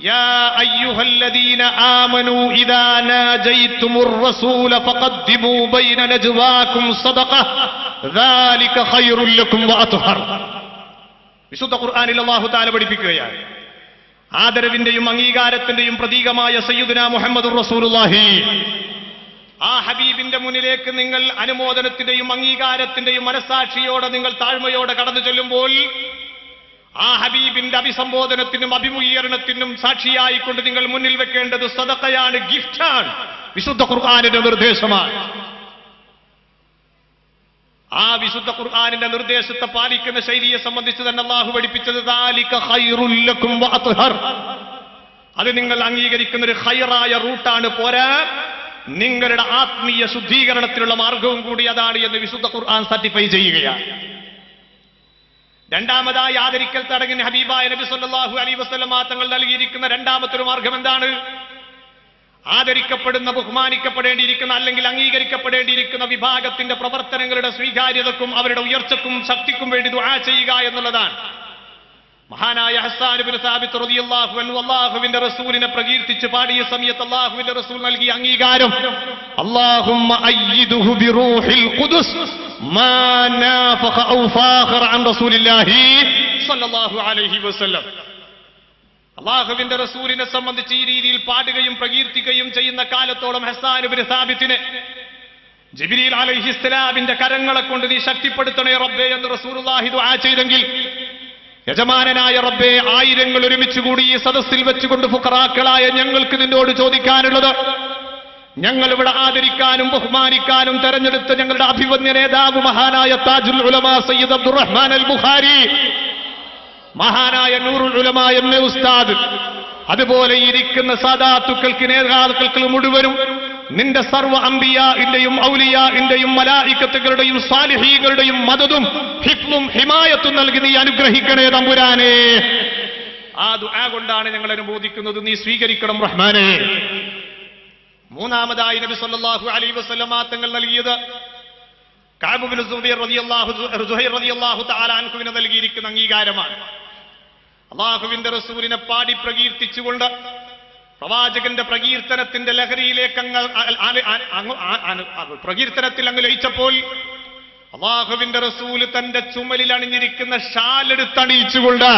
യാ അയ്യുഹല്ലദീന ആമനൂ ഇദാ നാജൈതുമുർ റസൂല ഫഖദ്ദിമൂ ബൈന നജ്വാകും സദഖ ദാലിക ഖൈറുൽ ലക്കും വഅത്ഹർ. വിശുദ്ധ ഖുർആനിൽ അല്ലാഹു തആല പഠിപ്പിക്കുകയാണ് ആദരവിന്റെയും അംഗീകാരത്തിന്റെയും പ്രതീകമായ സയ്യിദുനാ മുഹമ്മദുർ റസൂലുള്ളാഹി ആ ഹബീബിന്റെ മുന്നിലേക്ക് നിങ്ങൾ അനുമോദനത്തിന്റെയും അംഗീകാരത്തിന്റെയും മനസാക്ഷിയോടെ നിങ്ങൾ താഴ്മയോടെ കടന്നു ചെല്ലുമ്പോൾ ആ ഹബീബിന്റെ അഭിസംബോധനത്തിനും അഭിമുഖീകരണത്തിനും സാക്ഷിയായിക്കൊണ്ട് നിങ്ങൾ മുന്നിൽ വെക്കേണ്ടത് സദഖയാണ്, ഗിഫ്റ്റാണ്. വിശുദ്ധ ഖുർആനിന്റെ നിർദ്ദേശമാണ്. ആ വിശുദ്ധ ഖുർആനിന്റെ നിർദ്ദേശത്തെ പാലിക്കുന്ന ശൈലിയെ സംബന്ധിച്ച് തന്നെ അല്ലാഹു പഠിപ്പിച്ചത് ദാലിക ഖൈറുൽ ലക്കും വഅത്ഹർ. അത് നിങ്ങൾ അംഗീകരിക്കുന്ന ഒരു ഖൈറായ റൂട്ടാണ്, പോരാ നിങ്ങളുടെ ആത്മീയ ശുദ്ധീകരണത്തിനുള്ള മാർഗവും കൂടി അതാണ് എന്ന് വിശുദ്ധ ഖുർആൻ സർട്ടിഫൈ ചെയ്യുകയാണ്. രണ്ടാമതായി ആദരിക്കൽ ചടങ്ങിന് ഹബീബായ നബി സല്ലല്ലാഹു അലൈഹി വസല്ലമ തങ്ങൾ നൽകിയിരിക്കുന്ന രണ്ടാമത്തെ ഒരു മാർഗം എന്താണ്? ആദരിക്കപ്പെടുന്ന ബഹുമാനിക്കപ്പെടേണ്ടിയിരിക്കുന്ന അല്ലെങ്കിൽ അംഗീകരിക്കപ്പെടേണ്ടിയിരിക്കുന്ന വിഭാഗത്തിന്റെ പ്രവർത്തനങ്ങളുടെ സ്വീകാര്യതക്കും അവരുടെ ഉയർച്ചക്കും ശക്തിക്കും വേണ്ടി ദുആ ചെയ്യുക എന്നുള്ളതാണ്. മഹാനായ ഹസ്സാൻ ഇബ്നു സാബിത്ത് റളിയല്ലാഹു അൻഹു അല്ലാഹുവിന്റെ റസൂലിനെ പ്രകീർത്തിച്ച് പാടിയ സമയത്ത് അല്ലാഹുവിന്റെ റസൂൽ നൽകിയ അംഗീകാരം അല്ലാഹുമ്മ അയ്യിദുഹു ബിറൂഹിൽ ഖുദുസ് മാ നാഫഖ ഔ ഫാഖർ അൻ റസൂലില്ലാഹി സ്വല്ലല്ലാഹു അലൈഹി വസല്ലം. അള്ളാഹുവിന്റെ റസൂലിനെ സംബന്ധിച്ച് ഈ രീതിയിൽ പാടുകയും പ്രകീർത്തിക്കുകയും ചെയ്യുന്ന കാലത്തോളം ഹസ്സാൻ ഇബ്നു സാബിത്തിനെ ജിബ്രീൽ അലൈഹിസ്സലാമിന്റെ കരങ്ങളെ കൊണ്ട് നീ ശക്തിപ്പെടുത്തണേ റബ്ബേ എന്ന് റസൂലുള്ളാഹി ദുആ ചെയ്തെങ്കിൽ യജമാനനായ റബ്ബേ, ആയിരങ്ങൾ ഒരുമിച്ച് കൂടി ഈ സദസ്സിൽ വെച്ചുകൊണ്ട് ഫുഖറാക്കളായ ഞങ്ങൾക്ക് നിന്നോട് ചോദിക്കാനുള്ളത്, ഞങ്ങൾ ഇവിടെ ആദരിക്കാനും ബഹുമാനിക്കാനും തെരഞ്ഞെടുത്ത ഞങ്ങളുടെ അഭിവന്യ നേതാവ് മഹാനായ താജുൽ ഉലമാ സയ്യിദ് അബ്ദുറഹ്മാൻ അൽ ബുഖാരി, മഹാനായ നൂറുൽ ഉലമ എം എ ഉസ്താദ്, അതുപോലെ ഇരിക്കുന്ന സാദാത്തുക്കൾക്ക് നേതാക്കൾക്ക് മുഴുവനും നിന്റെ സർവ്വ അംബിയാഇന്റെയും ഔലിയാഇന്റെയും മലായികത്തുകളുടെയും സാലിഹീകളുടെയും മദദും ഹിഫ്ളും ഹിമായത്തും നൽകി നീ അനുഗ്രഹിക്കണേ തമ്പുരാനേ. ആ ദുആ കൊണ്ടാണ് ഞങ്ങൾ അനുബോധിക്കുന്നത്, നീ സ്വീകരിക്കണം റഹ്മാനേ. മൂന്നാമതായി നബി സല്ലല്ലാഹു അലൈഹി വസല്ലമ തങ്ങൾ നൽകിയത് കഅബ് ഇബ്നു സുബൈർ റളിയല്ലാഹു സുഹൈർ റളിയല്ലാഹു തആല അൻഹുവിനെ നൽകിയിരിക്കുന്ന അംഗീകാരമാണ്. അല്ലാഹുവിന്റെ റസൂലിനെ പാടി പ്രകീർത്തിച്ചുകൊണ്ട് പ്രവാചകന്റെ പ്രകീർത്തനത്തിന്റെ ലഹരിയിലേക്ക് അങ്ങ് പ്രകീർത്തനത്തിൽ അങ്ങ് ലയിച്ചപ്പോൾ അല്ലാഹുവിന്റെ റസൂല് തന്റെ ചുമലിൽ അണിഞ്ഞിരിക്കുന്ന ഷാൽ എടുത്തണിയിച്ചുകൊണ്ട്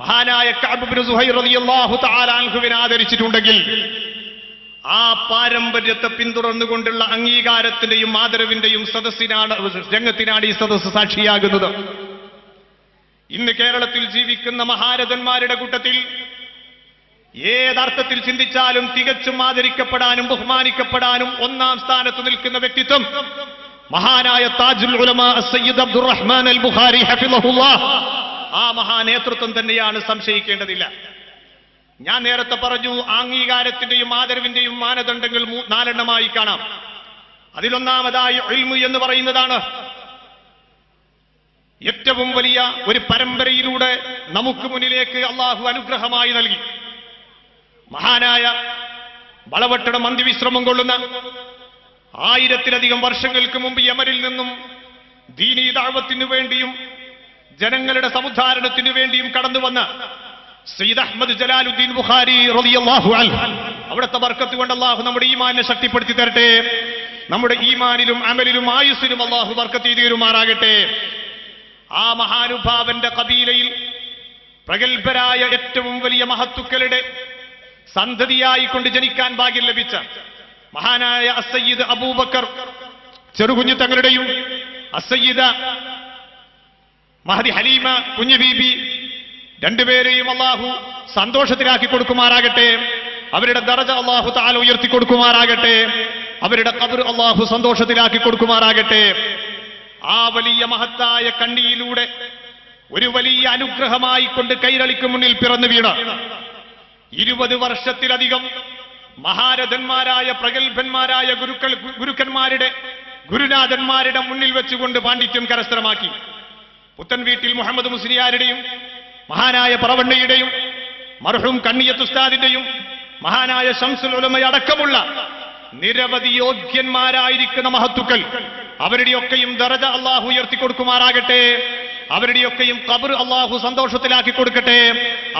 മഹാനായ കഅബ് ഇബ്നു സുഹൈർ റളിയല്ലാഹു തആല അൻഹുവിനെ ആദരിച്ചിട്ടുണ്ടെങ്കിൽ ആ പാരമ്പര്യത്തെ പിന്തുടർന്നുകൊണ്ടുള്ള അംഗീകാരത്തിന്റെയും ആദരവിന്റെയും സദസ്സിനാണ് രംഗത്തിനാണ് ഈ സദസ്സ് സാക്ഷിയാകുന്നത്. ഇന്ന് കേരളത്തിൽ ജീവിക്കുന്ന മഹാരഥന്മാരുടെ കൂട്ടത്തിൽ ഏതർത്ഥത്തിൽ ചിന്തിച്ചാലും തികച്ചും ആദരിക്കപ്പെടാനും ബഹുമാനിക്കപ്പെടാനും ഒന്നാം സ്ഥാനത്ത് നിൽക്കുന്ന വ്യക്തിത്വം മഹാനായ താജുൽ ഉലമാ സയ്യിദ് അബ്ദുറഹ്മാൻ അൽ ബുഖാരി ഹഫിളഹുല്ലാഹ്, ആ മഹാനേതൃത്വം തന്നെയാണ്, സംശയിക്കേണ്ടതില്ല. ഞാൻ നേരത്തെ പറഞ്ഞു, അംഗീകാരത്തിന്റെയും ആദരവിന്റെയും മാനദണ്ഡങ്ങൾ നാലെണ്ണമായി കാണാം. അതിലൊന്നാമതായി ഇൽമു എന്ന് പറയുന്നതാണ്. ഏറ്റവും വലിയ ഒരു പരമ്പരയിലൂടെ നമുക്ക് മുന്നിലേക്ക് അള്ളാഹു അനുഗ്രഹമായി നൽകി. മഹാനായ വളവട്ടണം അന്തിവിശ്രമം കൊള്ളുന്ന ആയിരത്തിലധികം വർഷങ്ങൾക്ക് മുമ്പ് യമനിൽ നിന്നും ദീനീ ദഅവത്തിനു വേണ്ടിയും ജനങ്ങളുടെ സമുദ്ധാരണത്തിനു വേണ്ടിയും കടന്നു വന്ന സയ്യിദ് അഹ്മദ് ജലാലുദ്ദീൻ ബുഖാരി റളിയല്ലാഹു അൻഹു, അവിടുത്തെ ബർക്കത്ത് കൊണ്ട് അള്ളാഹു നമ്മുടെ ഈമാനിനെ ശക്തിപ്പെടുത്തി തരട്ടെ. നമ്മുടെ ഈമാനിലും അമലിലും ആയുസ്സിലും അള്ളാഹു ബർക്കത്ത് ചെയ്തു തരുമാറാകട്ടെ. ആ മഹാനുഭാവന്റെ ഖബീലയിൽ പ്രഗത്ഭരായ ഏറ്റവും വലിയ മഹത്തുക്കളുടെ സന്തതിയായിക്കൊണ്ട് ജനിക്കാൻ ഭാഗ്യം ലഭിച്ച മഹാനായ അസ്സയ്യിദ് അബൂബക്കർ ചെറുകുഞ്ഞു തങ്ങളുടെയും അസ്സയ്യിദ മഹദി ഹലീമ കുഞ്ഞു ബീബി രണ്ടുപേരെയും അള്ളാഹു സന്തോഷത്തിലാക്കി കൊടുക്കുമാറാകട്ടെ. അവരുടെ ദറജ അള്ളാഹു തആല ഉയർത്തി കൊടുക്കുമാറാകട്ടെ. അവരുടെ ഖബർ അള്ളാഹു സന്തോഷത്തിലാക്കി കൊടുക്കുമാറാകട്ടെ. ആ വലിയ മഹത്തായ കണ്ണിയിലൂടെ ഒരു വലിയ അനുഗ്രഹമായി കൊണ്ട് കൈരളിക്ക് മുന്നിൽ പിറന്നു വീണ് ഇരുപത് വർഷത്തിലധികം മഹാരഥന്മാരായ പ്രഗത്ഭന്മാരായ ഗുരുക്കൾ ഗുരുക്കന്മാരുടെ ഗുരുനാഥന്മാരുടെ മുന്നിൽ വെച്ചുകൊണ്ട് പാണ്ഡിത്യം കരസ്ഥമാക്കി. പുത്തൻ വീട്ടിൽ മുഹമ്മദ് മുസ്ലിയാരുടെയും മഹാനായ പറവണ്ണയുടെയും മർഹൂം കണ്ണിയത്ത് ഉസ്താദിന്റെയും മഹാനായ ശംസുൽ ഉലമ അടക്കമുള്ള നിരവധി യോഗ്യന്മാരായിരിക്കുന്ന മഹത്തുക്കൾ, അവരുടെയൊക്കെയും ദറജ അള്ളാഹു ഉയർത്തി കൊടുക്കുമാറാകട്ടെ. അവരുടെയൊക്കെയും ഖബർ അള്ളാഹു സന്തോഷത്തിലാക്കി കൊടുക്കട്ടെ.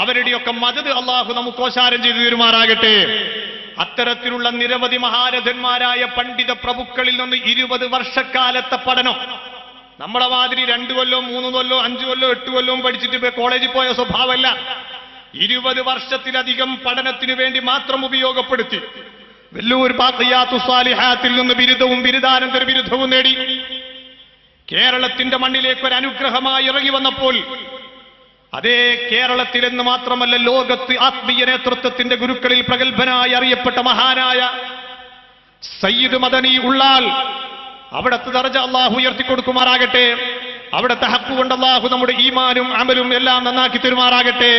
അവരുടെയൊക്കെ മദദ് അള്ളാഹു നമുക്ക് ഓശാരം ചെയ്തു തരുമാറാകട്ടെ. അത്തരത്തിലുള്ള നിരവധി മഹാരഥന്മാരായ പണ്ഡിത പ്രഭുക്കളിൽ നിന്ന് ഇരുപത് വർഷക്കാലത്തെ പഠനം, നമ്മളെ മാതിരി രണ്ടു കൊല്ലവും മൂന്ന് കൊല്ലവും അഞ്ചു കൊല്ലവും എട്ട് കൊല്ലവും പഠിച്ചിട്ട് കോളേജിൽ പോയ സ്വഭാവമല്ല, ഇരുപത് വർഷത്തിലധികം പഠനത്തിനു വേണ്ടി മാത്രം ഉപയോഗപ്പെടുത്തി വെല്ലൂർ ബാഖിയാത്തു സ്വാലിഹാത്തിൽ നിന്ന് ബിരുദവും ബിരുദാനന്തര ബിരുദവും നേടി കേരളത്തിന്റെ മണ്ണിലേക്ക് ഒരു അനുഗ്രഹമായി ഇറങ്ങി വന്നപ്പോൾ, അതേ കേരളത്തിലെന്ന് മാത്രമല്ല ലോകത്ത് ആത്മീയ നേതൃത്വത്തിന്റെ ഗുരുക്കളിൽ പ്രഗത്ഭനായി അറിയപ്പെട്ട മഹാനായ സയ്യിദ് മദനി ഉള്ളാൽ, അവിടത്തെ ദർജ അള്ളാഹു ഉയർത്തിക്കൊടുക്കുമാറാകട്ടെ. അവിടത്തെ ഹക്ക് കൊണ്ട് അള്ളാഹു നമ്മുടെ ഈമാനും അമലും എല്ലാം നന്നാക്കി തരുമാറാകട്ടെ.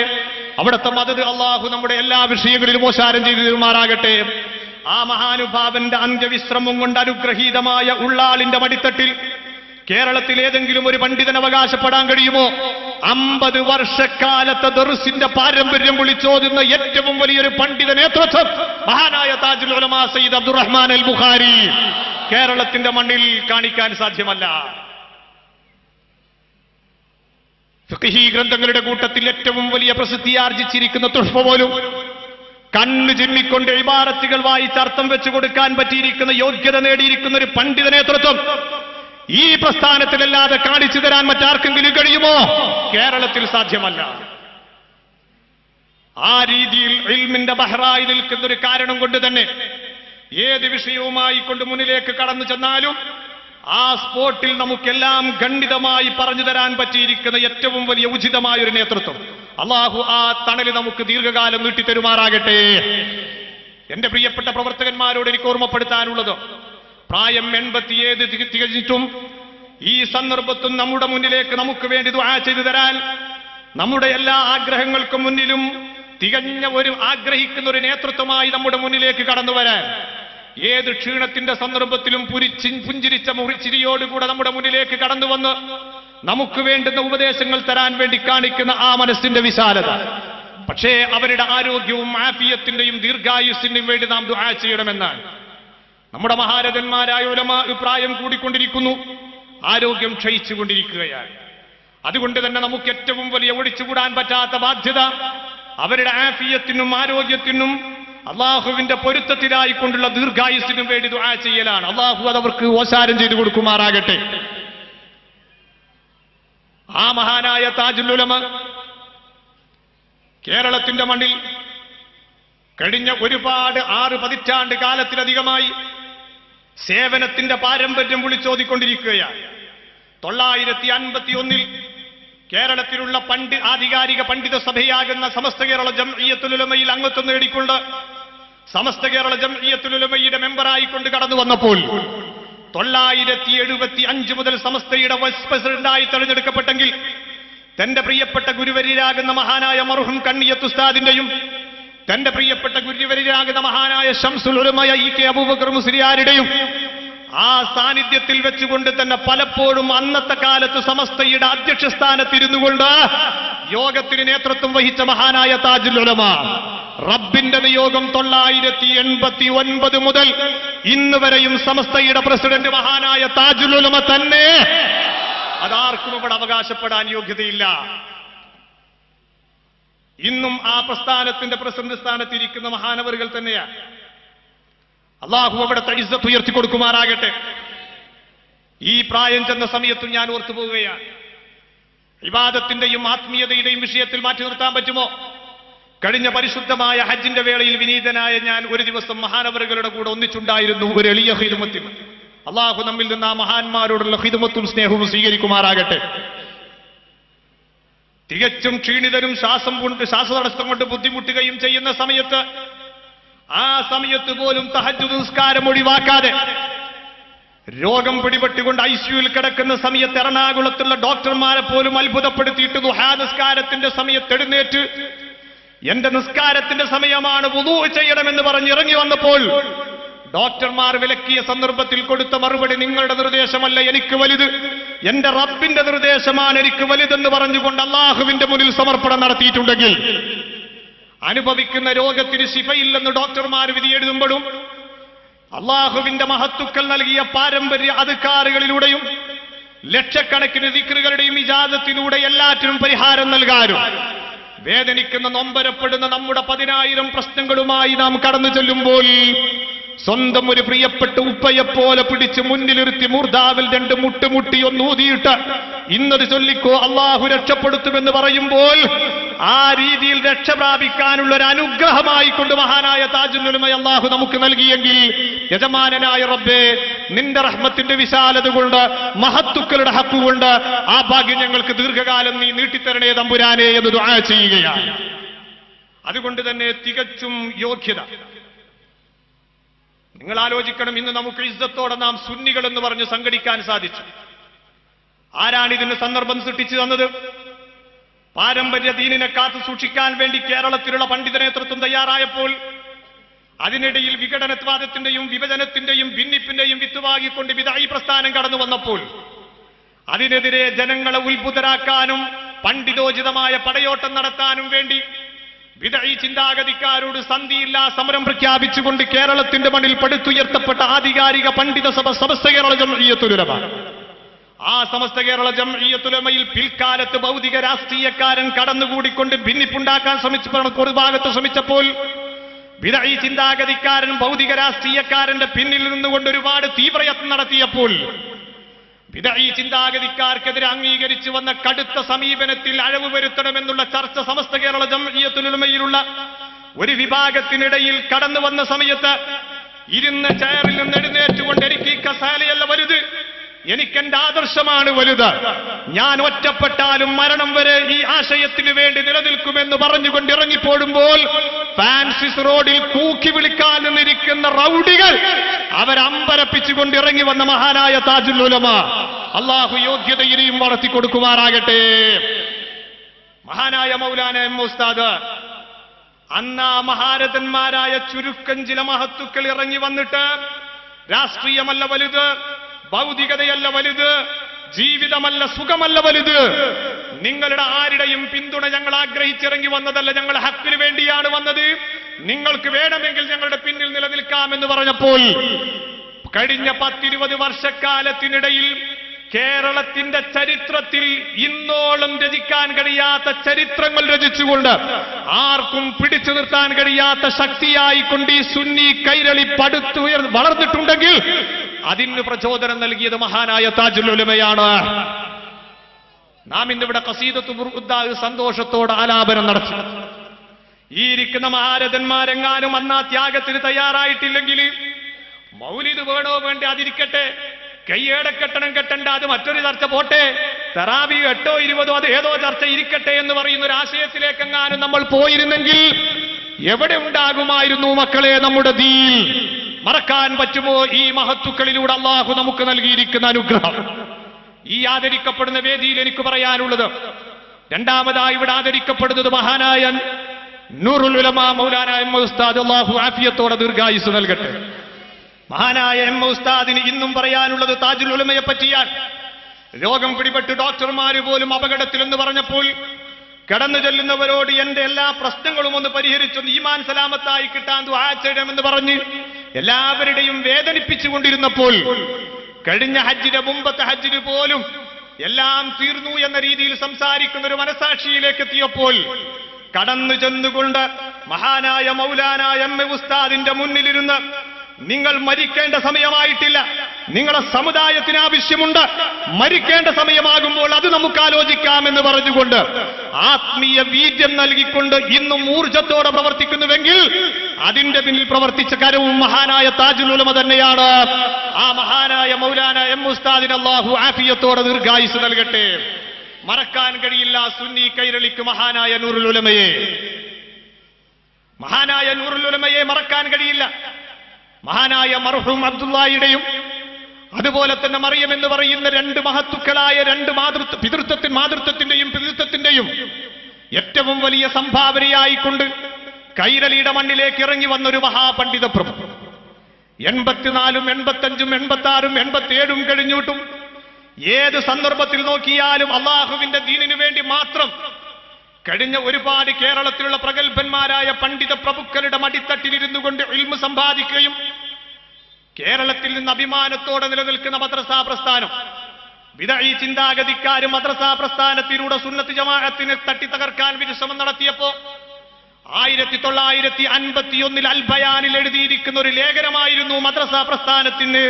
അവിടത്തെ മദദ് അള്ളാഹു നമ്മുടെ എല്ലാ വിഷയങ്ങളിലും ഓശാരം ചെയ്തു തരുമാറാകട്ടെ. ആ മഹാനുഭാവന്റെ അന്ത്യവിശ്രമം കൊണ്ട് അനുഗ്രഹീതമായ ഉള്ളാളിന്റെ മടിത്തട്ടിൽ കേരളത്തിൽ ഏതെങ്കിലും ഒരു പണ്ഡിതൻ അവകാശപ്പെടാൻ കഴിയുമോ? അമ്പത് വർഷക്കാലത്തെ ദർസിന്റെ പാരമ്പര്യം വിളിച്ചോതുന്ന ഏറ്റവും വലിയൊരു പണ്ഡിത നേതൃത്വം മഹാനായ താജുൽ ഉലമാ സയ്യിദ് അബ്ദുറഹ്മാൻ അൽ ബുഖാരി കേരളത്തിന്റെ മണ്ണിൽ കാണിക്കാൻ സാധ്യമല്ല. ഫഖീഹി ഗ്രന്ഥങ്ങളുടെ കൂട്ടത്തിൽ ഏറ്റവും വലിയ പ്രസിദ്ധിയാർജിച്ചിരിക്കുന്ന തുഷ്ഫ പോലും കണ്ണു ചിമ്മിക്കൊണ്ട് ഇബാറത്തുകൾ വായിച്ച് അർത്ഥം വെച്ചു കൊടുക്കാൻ പറ്റിയിരിക്കുന്ന യോഗ്യത നേടിയിരിക്കുന്ന ഒരു പണ്ഡിത നേതൃത്വം ഈ പ്രസ്ഥാനത്തിലല്ലാതെ കാണിച്ചു തരാൻ മറ്റാർക്കെങ്കിലും കഴിയുമോ? കേരളത്തിൽ സാധ്യമല്ല. ആ രീതിയിൽ ഇൽമിന്റെ ബഹ്റായി നിൽക്കുന്ന ഒരു കാരണം കൊണ്ട് തന്നെ ഏത് വിഷയവുമായി കൊണ്ട് മുന്നിലേക്ക് കടന്നു ചെന്നാലും ആ സ്പോട്ടിൽ നമുക്കെല്ലാം ഖണ്ഡിതമായി പറഞ്ഞു തരാൻ പറ്റിയിരിക്കുന്ന ഏറ്റവും വലിയ ഉചിതമായ ഒരു നേതൃത്വം അള്ളാഹു ആ തണല് നമുക്ക് ദീർഘകാലം നീട്ടിത്തരുമാറാകട്ടെ. എന്റെ പ്രിയപ്പെട്ട പ്രവർത്തകന്മാരോട് എനിക്ക് ഓർമ്മപ്പെടുത്താനുള്ളത്, പ്രായം എൺപത്തിയേഴ് തികച്ചിട്ടും ഈ സന്ദർഭത്തും നമ്മുടെ മുന്നിലേക്ക് നമുക്ക് വേണ്ടി ദുആ ചെയ്തു തരാൻ നമ്മുടെ എല്ലാ ആഗ്രഹങ്ങൾക്കും മുന്നിലും തികഞ്ഞ ഒരു ആഗ്രഹിക്കുന്ന ഒരു നേതൃത്വമായി നമ്മുടെ മുന്നിലേക്ക് കടന്നു വരാൻ, ഏത് ക്ഷീണത്തിന്റെ സന്ദർഭത്തിലും പുരിച്ചി പുഞ്ചിരിച്ച മുറിച്ചിരിയോടുകൂടെ നമ്മുടെ മുന്നിലേക്ക് കടന്നു വന്ന് നമുക്ക് വേണ്ടുന്ന ഉപദേശങ്ങൾ തരാൻ വേണ്ടി കാണിക്കുന്ന ആ മനസ്സിന്റെ വിശാലത, പക്ഷേ അവരുടെ ആരോഗ്യവും ആഫിയത്തിന്റെയും ദീർഘായുസിന്റെയും വേണ്ടി നാം ദുആ ചെയ്യണമെന്നാണ്. നമ്മുടെ മഹാരഥന്മാരായ ഉലമാ പ്രായം കൂടിക്കൊണ്ടിരിക്കുന്നു, ആരോഗ്യം ക്ഷയിച്ചു കൊണ്ടിരിക്കുകയാണ്. അതുകൊണ്ട് തന്നെ നമുക്ക് ഏറ്റവും വലിയ ഒഴിച്ചുകൂടാൻ പറ്റാത്ത ബാധ്യത അവരുടെ ആഫിയത്തിനും ആരോഗ്യത്തിനും അള്ളാഹുവിന്റെ പൊരുത്തത്തിലായി കൊണ്ടുള്ള ദീർഘായുസിനും വേണ്ടി ദുആ ചെയ്യലാണ്. അള്ളാഹു അതവർക്ക് ഓശാരം ചെയ്തു കൊടുക്കുമാറാകട്ടെ. ആ മഹാനായ താജുൽ ഉലമ കേരളത്തിന്റെ മണ്ണിൽ കഴിഞ്ഞ ഒരുപാട് ആറ് പതിറ്റാണ്ട് കാലത്തിലധികമായി സേവനത്തിന്റെ പാരമ്പര്യം വിളിച്ചോതിക്കൊണ്ടിരിക്കുകയാണ്. തൊള്ളായിരത്തി അൻപത്തി ഒന്നിൽ കേരളത്തിലുള്ള പണ്ട് ആധികാരിക പണ്ഡിത സഭയാകുന്ന സമസ്ത കേരള ജംഇയ്യത്തുൽ ഉലമയിൽ അംഗത്വം നേടിക്കൊണ്ട് സമസ്ത കേരള ജംഇയ്യത്തുൽ ഉലമയുടെ മെമ്പറായിക്കൊണ്ട് കടന്നു വന്നപ്പോൾ തൊള്ളായിരത്തി എഴുപത്തി അഞ്ച് മുതൽ സമസ്തയുടെ വൈസ് പ്രസിഡന്റായി തെരഞ്ഞെടുക്കപ്പെട്ടെങ്കിൽ തന്റെ പ്രിയപ്പെട്ട ഗുരുവര്യരാകുന്ന മഹാനായ മർഹൂം കണ്ണിയത്ത് ഉസ്താദിന്റെയും തന്റെ പ്രിയപ്പെട്ട ഗുരുവര്യരാകുന്ന മഹാനായ ശംസുൽ ഉലമയ ഇ കെ അബൂബക്കർ മുസ്ലിയാരുടെയും ആ സാന്നിധ്യത്തിൽ വെച്ചുകൊണ്ട് തന്നെ പലപ്പോഴും അന്നത്തെ കാലത്ത് സമസ്തയുടെ അധ്യക്ഷ സ്ഥാനത്തിരുന്നു കൊണ്ട് യോഗത്തിന് നേതൃത്വം വഹിച്ച മഹാനായ താജുൽ ഉലമ. റബ്ബിന്റെ നിയോഗം തൊള്ളായിരത്തി എൺപത്തി ഒൻപത് മുതൽ ഇന്ന് വരെയും സമസ്തയുടെ പ്രസിഡന്റ് മഹാനായ താജുൽ ഉലമ തന്നെ. അതാർക്കും ഇവിടെ അവകാശപ്പെടാൻ യോഗ്യതയില്ല. ഇന്നും ആ പ്രസ്ഥാനത്തിന്റെ പ്രസിഡന്റ് സ്ഥാനത്തിരിക്കുന്ന മഹാനവറുകൾ തന്നെയാണ്. അള്ളാഹു അവിടുത്തെ ഇസ്സത്ത് ഉയർത്തി കൊടുക്കുമാറാകട്ടെ. ഈ പ്രായം ചെന്ന സമയത്തും ഞാൻ ഓർത്തു പോവുകയാണ്, ഇബാദത്തിന്റെയും ആത്മീയതയുടെയും വിഷയത്തിൽ മാറ്റി നിർത്താൻ പറ്റുമോ? കഴിഞ്ഞ പരിശുദ്ധമായ ഹജ്ജിന്റെ വേളയിൽ വിനീതനായ ഞാൻ ഒരു ദിവസം മഹാനവറുകളുടെ കൂടെ ഒന്നിച്ചുണ്ടായിരുന്നു ഒരു എളിയ ഹിദ്മത്തിൽ. അള്ളാഹു നമ്മിൽ നിന്ന് ആ മഹാന്മാരോടുള്ള ഹിദ്മത്തും സ്നേഹവും സ്വീകരിക്കുമാറാകട്ടെ. തികച്ചും ക്ഷീണിതരും ശ്വാസം കൊണ്ട് ശ്വാസതടസ്സം കൊണ്ട് ബുദ്ധിമുട്ടുകയും ചെയ്യുന്ന സമയത്ത് ആ സമയത്ത് പോലും തഹജ്ജുദ് നിസ്കാരം ഒഴിവാക്കാതെ രോഗം പിടിപെട്ടുകൊണ്ട് ഐ സിയുയിൽ കിടക്കുന്ന സമയത്ത് എറണാകുളത്തുള്ള ഡോക്ടർമാരെ പോലും അത്ഭുതപ്പെടുത്തിയിട്ട് ദുഹാ നിസ്കാരത്തിന്റെ സമയത്ത് എഴുന്നേറ്റ് എന്റെ നിസ്കാരത്തിന്റെ സമയമാണ് വുളൂ ചെയ്യണമെന്ന് പറഞ്ഞ് ഇറങ്ങി വന്നപ്പോൾ ഡോക്ടർമാർ വിലക്കിയ സന്ദർഭത്തിൽ കൊടുത്ത മറുപടി, നിങ്ങളുടെ നിർദ്ദേശമല്ല എനിക്ക് വലുത്, എന്റെ റബ്ബിന്റെ നിർദ്ദേശമാണ് എനിക്ക് വലുതെന്ന് പറഞ്ഞുകൊണ്ട് അള്ളാഹുവിന്റെ മുന്നിൽ സമർപ്പണം നടത്തിയിട്ടുണ്ടെങ്കിൽ അനുഭവിക്കുന്ന രോഗത്തിന് ശിഫയില്ലെന്ന് ഡോക്ടർമാർ വിധി എഴുതുമ്പോഴും അള്ളാഹുവിന്റെ മഹത്തുക്കൾ നൽകിയ പാരമ്പര്യ അധികാരങ്ങളിലൂടെയും ലക്ഷക്കണക്കിന് ദിക്റുകളുടെയും ഇജാദത്തിലൂടെ എല്ലാറ്റിനും പരിഹാരം നൽകാനും വേദനിക്കുന്ന നൊമ്പരപ്പെടുന്ന നമ്മുടെ പതിനായിരം പ്രശ്നങ്ങളുമായി നാം കടന്നു ചെല്ലുമ്പോൾ സ്വന്തം ഒരു പ്രിയപ്പെട്ട ഉപ്പയെപ്പോലെ പിടിച്ച് മുന്നിലിരുത്തി മൂർധാവിൽ രണ്ട് മുട്ടുമുട്ടി ഒന്നൂതിയിട്ട് ഇന്നത് ചൊല്ലിക്കോ അള്ളാഹു രക്ഷപ്പെടുത്തുമെന്ന് പറയുമ്പോൾ ആ രീതിയിൽ രക്ഷ പ്രാപിക്കാനുള്ള ഒരു അനുഗ്രഹമായിക്കൊണ്ട് മഹാനായ താജുൽ ഉലമ അള്ളാഹു നമുക്ക് നൽകിയെങ്കിൽ യജമാനനായ റബ്ബേ, നിന്റെ റഹ്മത്തിന്റെ വിശാലത കൊണ്ട് മഹത്തുക്കളുടെ ഹക്കുകൊണ്ട് ആ ഭാഗ്യം ഞങ്ങൾക്ക് ദീർഘകാലം നീ നീട്ടിത്തരണേ തമ്പുരാനെ എന്ന് ദുആ ചെയ്യുകയാണ്. അതുകൊണ്ട് തന്നെ തികച്ചും യോഗ്യത. നിങ്ങൾ ആലോചിക്കണം, ഇന്ന് നമുക്ക് ഇസ്സത്തോടെ നാം സുന്നികൾ എന്ന് പറഞ്ഞ് സംഘടിക്കാൻ സാധിച്ചു. ആരാണ് ഇതിന് സന്ദർഭം സൃഷ്ടിച്ചു തന്നത്? പാരമ്പര്യ ദീനിനെ കാത്തു സൂക്ഷിക്കാൻ വേണ്ടി കേരളത്തിലുള്ള പണ്ഡിത നേതൃത്വം തയ്യാറായപ്പോൾ അതിനിടയിൽ വിഘടനവാദത്തിന്റെയും വിഭജനത്തിന്റെയും ഭിന്നിപ്പിന്റെയും വിത്തുവാങ്ങിക്കൊണ്ട് ബിദഈ പ്രസ്ഥാനം കടന്നു വന്നപ്പോൾ അതിനെതിരെ ജനങ്ങളെ ഉത്ഭുതരാക്കാനും പണ്ഡിതോചിതമായ പടയോട്ടം നടത്താനും വേണ്ടി ബിദഈ ചിന്താഗതിക്കാരോട് സന്ധിയില്ലാ സമരം പ്രഖ്യാപിച്ചുകൊണ്ട് കേരളത്തിന്റെ മണ്ണിൽ പടുത്തുയർത്തപ്പെട്ട ആധികാരിക പണ്ഡിത സഭ സമസ്ത കേരള ജംഇയ്യത്തുൽ ഉലമ. ആ സമസ്ത കേരള ജംഇയ്യത്തുൽ ഉലമയിൽ പിൽക്കാലത്ത് ഭൗതിക രാഷ്ട്രീയക്കാരൻ കടന്നുകൂടിക്കൊണ്ട് ഭിന്നിപ്പുണ്ടാക്കാൻ ശ്രമിച്ചു ഒരു ഭാഗത്ത് ശ്രമിച്ചപ്പോൾ ബിദഈ ചിന്താഗതിക്കാരൻ ഭൗതിക രാഷ്ട്രീയക്കാരന്റെ പിന്നിൽ നിന്നുകൊണ്ട് ഒരുപാട് തീവ്രയത്നം നടത്തിയപ്പോൾ ബിദഈ ചിന്താഗതിക്കാർക്കെതിരെ അംഗീകരിച്ചു വന്ന കടുത്ത സമീപനത്തിൽ അഴവ് വരുത്തണമെന്നുള്ള ചർച്ച സമസ്ത കേരള ജംഇയ്യത്തുൽ ഉലമയിലുള്ള ഒരു വിഭാഗത്തിനിടയിൽ കടന്നു വന്ന സമയത്ത് ഇരുന്ന ചെയറിൽ നിന്ന് എഴുന്നേറ്റുകൊണ്ട് എനിക്ക് ഈ കസാലയല്ല വലുത്, എനിക്കെന്റെ ആദർശമാണ് വലുത്, ഞാൻ ഒറ്റപ്പെട്ടാലും മരണം വരെ ഈ ആശയത്തിന് വേണ്ടി നിലനിൽക്കുമെന്ന് പറഞ്ഞുകൊണ്ട് ഇറങ്ങിപ്പോടുമ്പോൾ ഫ്രാൻസിസ് റോഡിൽ കൂക്കി വിളിക്കാൻ നിന്നിരിക്കുന്ന റൌഡികൾ അവരമ്പരപ്പിച്ചുകൊണ്ട് ഇറങ്ങി വന്ന മഹാനായ താജുൽ ഉലമ അള്ളാഹു യോഗ്യതയിനെയും വളർത്തി കൊടുക്കുമാറാകട്ടെ. മഹാനായ മൗലാന എം ഉസ്താദ് അന്ന് ആ മഹാരഥന്മാരായ ചുരുക്കം ചില മഹത്തുക്കൾ ഇറങ്ങി വന്നിട്ട് രാഷ്ട്രീയമല്ല വലുത്, ഭൗതികതയല്ല വലുത്, ജീവിതമല്ല സുഖമല്ല വലുത്, നിങ്ങളുടെ ആരുടെയും പിന്തുണ ഞങ്ങൾ ആഗ്രഹിച്ചിറങ്ങി വന്നതല്ല, ഞങ്ങൾ ഹക്കിന് വേണ്ടിയാണ് വന്നത്. നിങ്ങൾക്ക് വേണമെങ്കിൽ ഞങ്ങളുടെ പിന്നിൽ നിലനിൽക്കാമെന്ന് പറഞ്ഞപ്പോൾ കഴിഞ്ഞ പത്തിരുപത് വർഷക്കാലത്തിനിടയിൽ കേരളത്തിന്റെ ചരിത്രത്തിൽ ഇന്നോളം രചിക്കാൻ കഴിയാത്ത ചരിത്രങ്ങൾ രചിച്ചുകൊണ്ട് ആർക്കും പിടിച്ചു നിർത്താൻ കഴിയാത്ത ശക്തിയായിക്കൊണ്ട് ഈ സുന്നി കൈരളി പടുത്തുയർന്ന് വളർന്നിട്ടുണ്ടെങ്കിൽ അതിന് പ്രചോദനം നൽകിയത് മഹാനായ താജുൽ ഉലമയാണ്. നാം ഇന്നിവിടെ ഖസീദത്തു ബുർദാഹ് സന്തോഷത്തോടെ ആലാപനം നടത്തി. ഈ ഇരിക്കുന്ന മഹാരഥന്മാരെങ്ങാനും അന്നാ ത്യാഗത്തിന് തയ്യാറായിട്ടില്ലെങ്കിൽ മൗലിദ് വേണോ വേണ്ടേ അതിരിക്കട്ടെ, കയ്യേടക്കെട്ടണം കെട്ടണ്ട അത് മറ്റൊരു ചർച്ച പോട്ടെ, തറാവി എട്ടോ ഇരുപതോ അത് ഏതോ ചർച്ച ഇരിക്കട്ടെ എന്ന് പറയുന്ന ഒരു ആശയത്തിലേക്കെങ്ങാനും നമ്മൾ പോയിരുന്നെങ്കിൽ എവിടെ ഉണ്ടാകുമായിരുന്നു മക്കളെ നമ്മുടെ ദീൻ? മറക്കാൻ പറ്റുമോ ഈ മഹത്തുക്കളിലൂടെ അള്ളാഹു നമുക്ക് നൽകിയിരിക്കുന്ന അനുഗ്രഹം? ഈ ആദരിക്കപ്പെടുന്ന വേദിയിൽ എനിക്ക് പറയാനുള്ളത്, രണ്ടാമതായി ഇവിടെ ആദരിക്കപ്പെടുന്നത് മഹാനായ നൂറുൽ ഉലമാ മൗലാന എം ഉസ്താദ്, അള്ളാഹു ആഫിയത്തോടെ ദീർഘായുസ് നൽകട്ടെ. മഹാനായ എം ഉസ്താദിന് ഇന്നും പറയാനുള്ളത് താജുൽ ഉലമയെ പറ്റിയാണ്. രോഗം പിടിപെട്ട് ഡോക്ടർമാര് പോലും അപകടത്തിലെന്ന് പറഞ്ഞപ്പോൾ കടന്നു ചെല്ലുന്നവരോട് എന്റെ എല്ലാ പ്രശ്നങ്ങളും ഒന്ന് പരിഹരിച്ചൊന്ന് ഈമാൻ സലാമത്തായി കിട്ടാൻ ദുആ ചെയ്യണമെന്ന് പറഞ്ഞ് എല്ലാവരുടെയും വേദനിപ്പിച്ചുകൊണ്ടിരുന്നപ്പോൾ കഴിഞ്ഞ ഹജ്ജിന്റെ മുമ്പത്തെ ഹജ്ജിന് പോലും എല്ലാം തീർന്നു എന്ന രീതിയിൽ സംസാരിക്കുന്ന ഒരു മനസാക്ഷിയിലേക്ക് എത്തിയപ്പോൾ കടന്നു ചെന്നുകൊണ്ട് മഹാനായ മൗലാന എം ഉസ്താദിന്റെ മുന്നിലിരുന്ന്, നിങ്ങൾ മരിക്കേണ്ട സമയമായിട്ടില്ല, നിങ്ങളുടെ സമുദായത്തിന് ആവശ്യമുണ്ട്, മരിക്കേണ്ട സമയമാകുമ്പോൾ അത് നമുക്ക് ആലോചിക്കാമെന്ന് പറഞ്ഞുകൊണ്ട് ആത്മീയ ബീജം നൽകിക്കൊണ്ട് ഇന്നും ഊർജത്തോടെ പ്രവർത്തിക്കുന്നുവെങ്കിൽ അതിന്റെ പിന്നിൽ പ്രവർത്തിച്ച കരവും മഹാനായ താജുൽ ഉലമ തന്നെയാണ്. ആ മഹാനായ മൗലാന എം ഉസ്താദിന് അല്ലാഹു ആഫിയത്തോടെ ദീർഘായുസ് നൽകട്ടെ. മറക്കാൻ കഴിയില്ല സുന്നി കൈരളിക്ക് മഹാനായ നൂറുൽ ഉലമയെ, മഹാനായ നൂറുൽ ഉലമയെ മറക്കാൻ കഴിയില്ല. മഹാനായ മർഹൂം അബ്ദുള്ളാഹിയുടെയും അതുപോലെ തന്നെ മറിയം എന്ന് പറയുന്ന രണ്ട് മഹത്തുക്കളായ രണ്ട് മാതൃത്വ പിതൃത്വത്തിൻ മാതൃത്വത്തിന്റെയും പിതൃത്വത്തിന്റെയും ഏറ്റവും വലിയ സംഭാവനയായിക്കൊണ്ട് കൈരളിയുടെ മണ്ണിലേക്ക് ഇറങ്ങി വന്നൊരു മഹാപണ്ഡിത പ്രഭു. എൺപത്തിനാലും എൺപത്തഞ്ചും എൺപത്തി ആറും എൺപത്തി ഏഴും കഴിഞ്ഞിട്ടും ഏത് സന്ദർഭത്തിൽ നോക്കിയാലും അള്ളാഹുവിന്റെ ദീനിനു വേണ്ടി മാത്രം കഴിഞ്ഞ ഒരുപാട് കേരളത്തിലുള്ള പ്രഗത്ഭന്മാരായ പണ്ഡിത പ്രഭുക്കളുടെ മടിത്തട്ടിലിരുന്നു കൊണ്ട് ഇൽമു സമ്പാദിക്കുകയും കേരളത്തിൽ നിന്ന് അഭിമാനത്തോടെ നിലനിൽക്കുന്ന മദ്രസാ പ്രസ്ഥാനം, ബിദഈ ചിന്താഗതിക്കാരും മദ്രസാ പ്രസ്ഥാനത്തിലൂടെ സുന്നത്ത് ജമാഅത്തിനെ തട്ടിത്തകർക്കാൻ വിശ്രമം നടത്തിയപ്പോ ആയിരത്തി തൊള്ളായിരത്തി അൻപത്തി ഒന്നിൽ അൽബയാനിൽ എഴുതിയിരിക്കുന്ന ഒരു ലേഖനമായിരുന്നു മദ്രസാ പ്രസ്ഥാനത്തിന്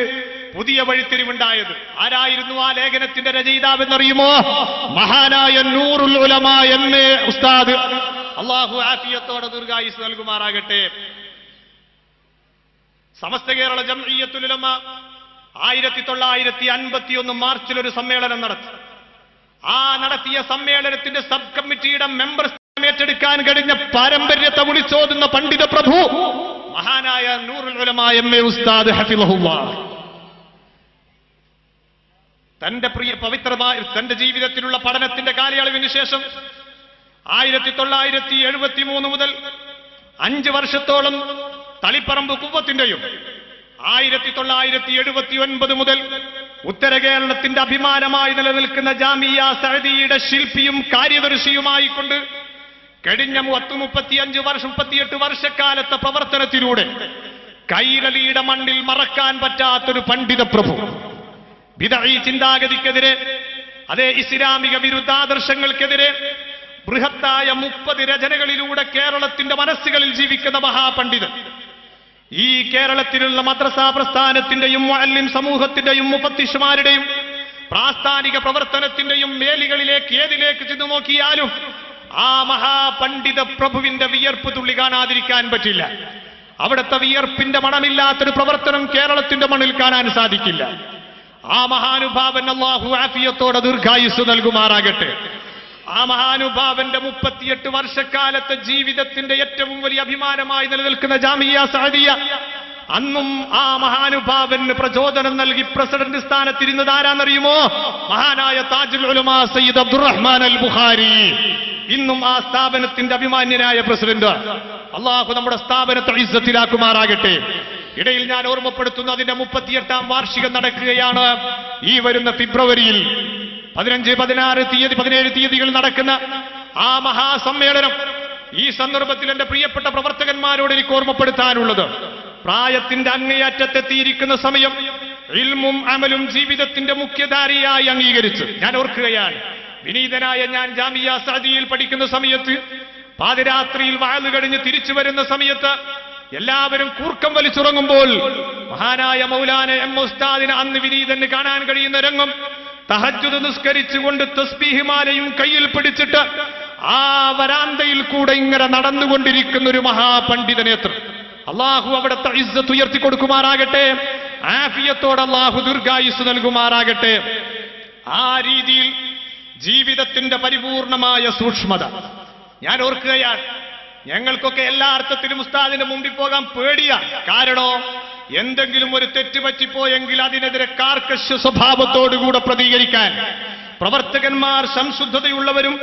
പുതിയ വഴിത്തിരിവുണ്ടായത്. ആരായിരുന്നു ആ ലേഖനത്തിന്റെ രചയിതാവ് എന്നറിയുമോ? മഹാനായ നൂറുൽ ഉലമ എന്ന ഉസ്താദ്. അള്ളാഹു ആഫിയത്തോടെ ദീർഘായുസ് നൽകുമാറാകട്ടെ. സമസ്ത കേരള ജംഇയ്യത്തുൽ ഉലമ ആയിരത്തി തൊള്ളായിരത്തി അൻപത്തി ഒന്ന് മാർച്ചിൽ ഒരു സമ്മേളനം നടത്തി. ആ നടത്തിയ സമ്മേളനത്തിന്റെ സബ് കമ്മിറ്റിയുടെ മെമ്പർ സ്ഥാനം ഏറ്റെടുക്കാൻ കഴിഞ്ഞ പാരമ്പര്യത്തെ വിളിച്ചോതുന്ന പണ്ഡിത പ്രഭു മഹാനായ നൂറുൽ ഉലമ എം എ ഉസ്താദ് ഹഫിളഹുല്ലാഹ്. തന്റെ പ്രിയ പവിത്രമായ തന്റെ ജീവിതത്തിലുള്ള പഠനത്തിന്റെ കാലയളവിന് ശേഷം ആയിരത്തി തൊള്ളായിരത്തി എഴുപത്തി മൂന്ന് മുതൽ അഞ്ച് വർഷത്തോളം തളിപ്പറമ്പ് കുവ്വത്തിന്റെയും ആയിരത്തി തൊള്ളായിരത്തി എഴുപത്തി ഒൻപത് മുതൽ ഉത്തര കേരളത്തിന്റെ അഭിമാനമായി നിലനിൽക്കുന്ന ജാമിയ സഅദിയുടെ ശില്പിയും കാര്യദർശിയുമായിക്കൊണ്ട് കഴിഞ്ഞ പത്ത് മുപ്പത്തിയഞ്ച് വർഷം മുപ്പത്തിയെട്ട് വർഷക്കാലത്തെ പ്രവർത്തനത്തിലൂടെ കൈരളിയുടെ മണ്ണിൽ മറക്കാൻ പറ്റാത്തൊരു പണ്ഡിത പ്രഭു. ബിദഈ ചിന്താഗതിക്കെതിരെ, അതേ ഇസ്ലാമിക വിരുദ്ധാദർശങ്ങൾക്കെതിരെ ബൃഹത്തായ മുപ്പത് രചനകളിലൂടെ കേരളത്തിന്റെ മനസ്സുകളിൽ ജീവിക്കുന്ന മഹാപണ്ഡിതൻ. ഈ കേരളത്തിലുള്ള മദ്രസാ പ്രസ്ഥാനത്തിന്റെയും മുഅല്ലിം സമൂഹത്തിന്റെയും മുഫത്തിഷ്മാരുടെയും പ്രാസ്ഥാനിക പ്രവർത്തനത്തിന്റെയും മേലികളിലേക്ക് ഏതിലേക്ക് ചെന്നു നോക്കിയാലും ആ മഹാപണ്ഡിത പ്രഭുവിന്റെ വിയർപ്പ് തുള്ളി കാണാതിരിക്കാൻ പറ്റില്ല. അവിടുത്തെ വിയർപ്പിന്റെ മണമില്ലാത്തൊരു പ്രവർത്തനം കേരളത്തിന്റെ മണ്ണിൽ കാണാൻ സാധിക്കില്ല. ആ മഹാനുഭാവൻ അല്ലാഹു ആഫിയത്തോടെ ദീർഘായുസ് നൽകുമാറാകട്ടെ. ആ മഹാനുഭാവന്റെ മുപ്പത്തിയെട്ട് വർഷക്കാലത്തെ ജീവിതത്തിന്റെ ഏറ്റവും വലിയ അഭിമാനമായി നിലനിൽക്കുന്ന ജാമിയ സഅദിയ അന്നും ആ മഹാനുഭാവന് പ്രചോദനം നൽകി പ്രസിഡന്റ് സ്ഥാനത്തിരുന്നത് ആരാന്നറിയുമോ? മഹാനായ താജുൽ ഉലമാ സയ്യിദ് അബ്ദുറഹ്മാൻ അൽ ബുഖാരി. ഇന്നും ആ സ്ഥാപനത്തിന്റെ അഭിമാന്യനായ പ്രസിഡന്റ്. അല്ലാഹു നമ്മുടെ സ്ഥാപനത്തെ ഇസ്സത്തിലാക്കുമാറാകട്ടെ. ഇടയിൽ ഞാൻ ഓർമ്മപ്പെടുത്തുന്ന അതിന്റെ മുപ്പത്തിയെട്ടാം വാർഷികം നടക്കുകയാണ് ഈ വരുന്ന ഫെബ്രുവരിയിൽ. പതിനഞ്ച് പതിനാറ് തീയതി പതിനേഴ് തീയതികൾ നടക്കുന്ന ആ മഹാസമ്മേളനം ഈ സന്ദർഭത്തിൽ എന്റെ പ്രിയപ്പെട്ട പ്രവർത്തകന്മാരോട് എനിക്ക് ഓർമ്മപ്പെടുത്താനുള്ളത്, പ്രായത്തിന്റെ അങ്ങേയറ്റത്തെത്തിയിരിക്കുന്ന സമയം ഇൽമും അമലും ജീവിതത്തിന്റെ മുഖ്യധാരയായി അംഗീകരിച്ച്, ഞാൻ ഓർക്കുകയാണ് വിനീതനായ ഞാൻ ജാമിയ സഅദിയയിൽ പഠിക്കുന്ന സമയത്ത് പാതിരാത്രിയിൽ വഅദ് കഴിഞ്ഞ് തിരിച്ചു വരുന്ന സമയത്ത് എല്ലാവരും കൂർക്കം വലിച്ചുറങ്ങുമ്പോൾ മഹാനായ മൗലാന എം ഉസ്താദിനെ അന്ന് വിനീതന് കാണാൻ കഴിയുന്ന രംഗം, തഹജ്ജുദ് നിസ്കരിച്ചുകൊണ്ട് തസ്ബീഹ് മാലയും കയ്യിൽ പിടിച്ചിട്ട് ആ വരാന്തയിൽ കൂടെ ഇങ്ങനെ നടന്നുകൊണ്ടിരിക്കുന്ന ഒരു മഹാപണ്ഡിതനേത്ര. അള്ളാഹു അവിടുത്തെ ഇസ്സത്ത് ഉയർത്തി കൊടുക്കുമാറാകട്ടെ, ആഫിയത്തോടെ അള്ളാഹു ദീർഘായുസ് നൽകുമാറാകട്ടെ. ആ രീതിയിൽ ജീവിതത്തിന്റെ പരിപൂർണമായ സൂക്ഷ്മത. ഞാൻ ഓർക്കുകയാണ് ഞങ്ങൾക്കൊക്കെ എല്ലാ അർത്ഥത്തിലും ഉസ്താദിന്റെ മുമ്പിൽ പോകാൻ പേടിയാണ്. കാരണോ, എന്തെങ്കിലും ഒരു തെറ്റ് പറ്റിപ്പോയെങ്കിൽ അതിനെതിരെ കാർക്കശ സ്വഭാവത്തോടുകൂടെ പ്രതികരിക്കാൻ പ്രവർത്തകന്മാർ സംശുദ്ധതയുള്ളവരും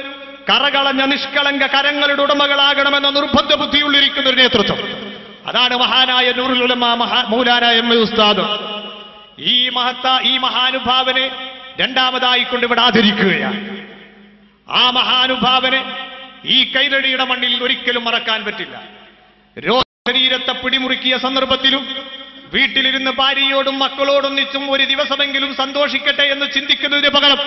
കറകളഞ്ഞ നിഷ്കളങ്ക കരങ്ങളുടെ ഉടമകളാകണമെന്ന നിർബന്ധ ബുദ്ധിയുള്ളിരിക്കുന്ന ഒരു നേതൃത്വം. അതാണ് മഹാനായ നൂറുൽ ഉലമാ മൗലാന എം ഉസ്താദ്. ഈ മഹത്ത ഈ മഹാനുഭാവനെ രണ്ടാമതായി കൊണ്ട് ഇവിടെ ആദരിക്കുകയാണ്. ആ മഹാനുഭാവനെ ഈ കൈരടിയുടെ മണ്ണിൽ ഒരിക്കലും മറക്കാൻ പറ്റില്ല. രോഗശരീരത്തെ പിടിമുറുക്കിയ സന്ദർഭത്തിലും വീട്ടിലിരുന്ന് ഭാര്യയോടും മക്കളോടൊന്നിച്ചും ഒരു ദിവസമെങ്കിലും സന്തോഷിക്കട്ടെ എന്ന് ചിന്തിക്കുന്നതിന് പകരം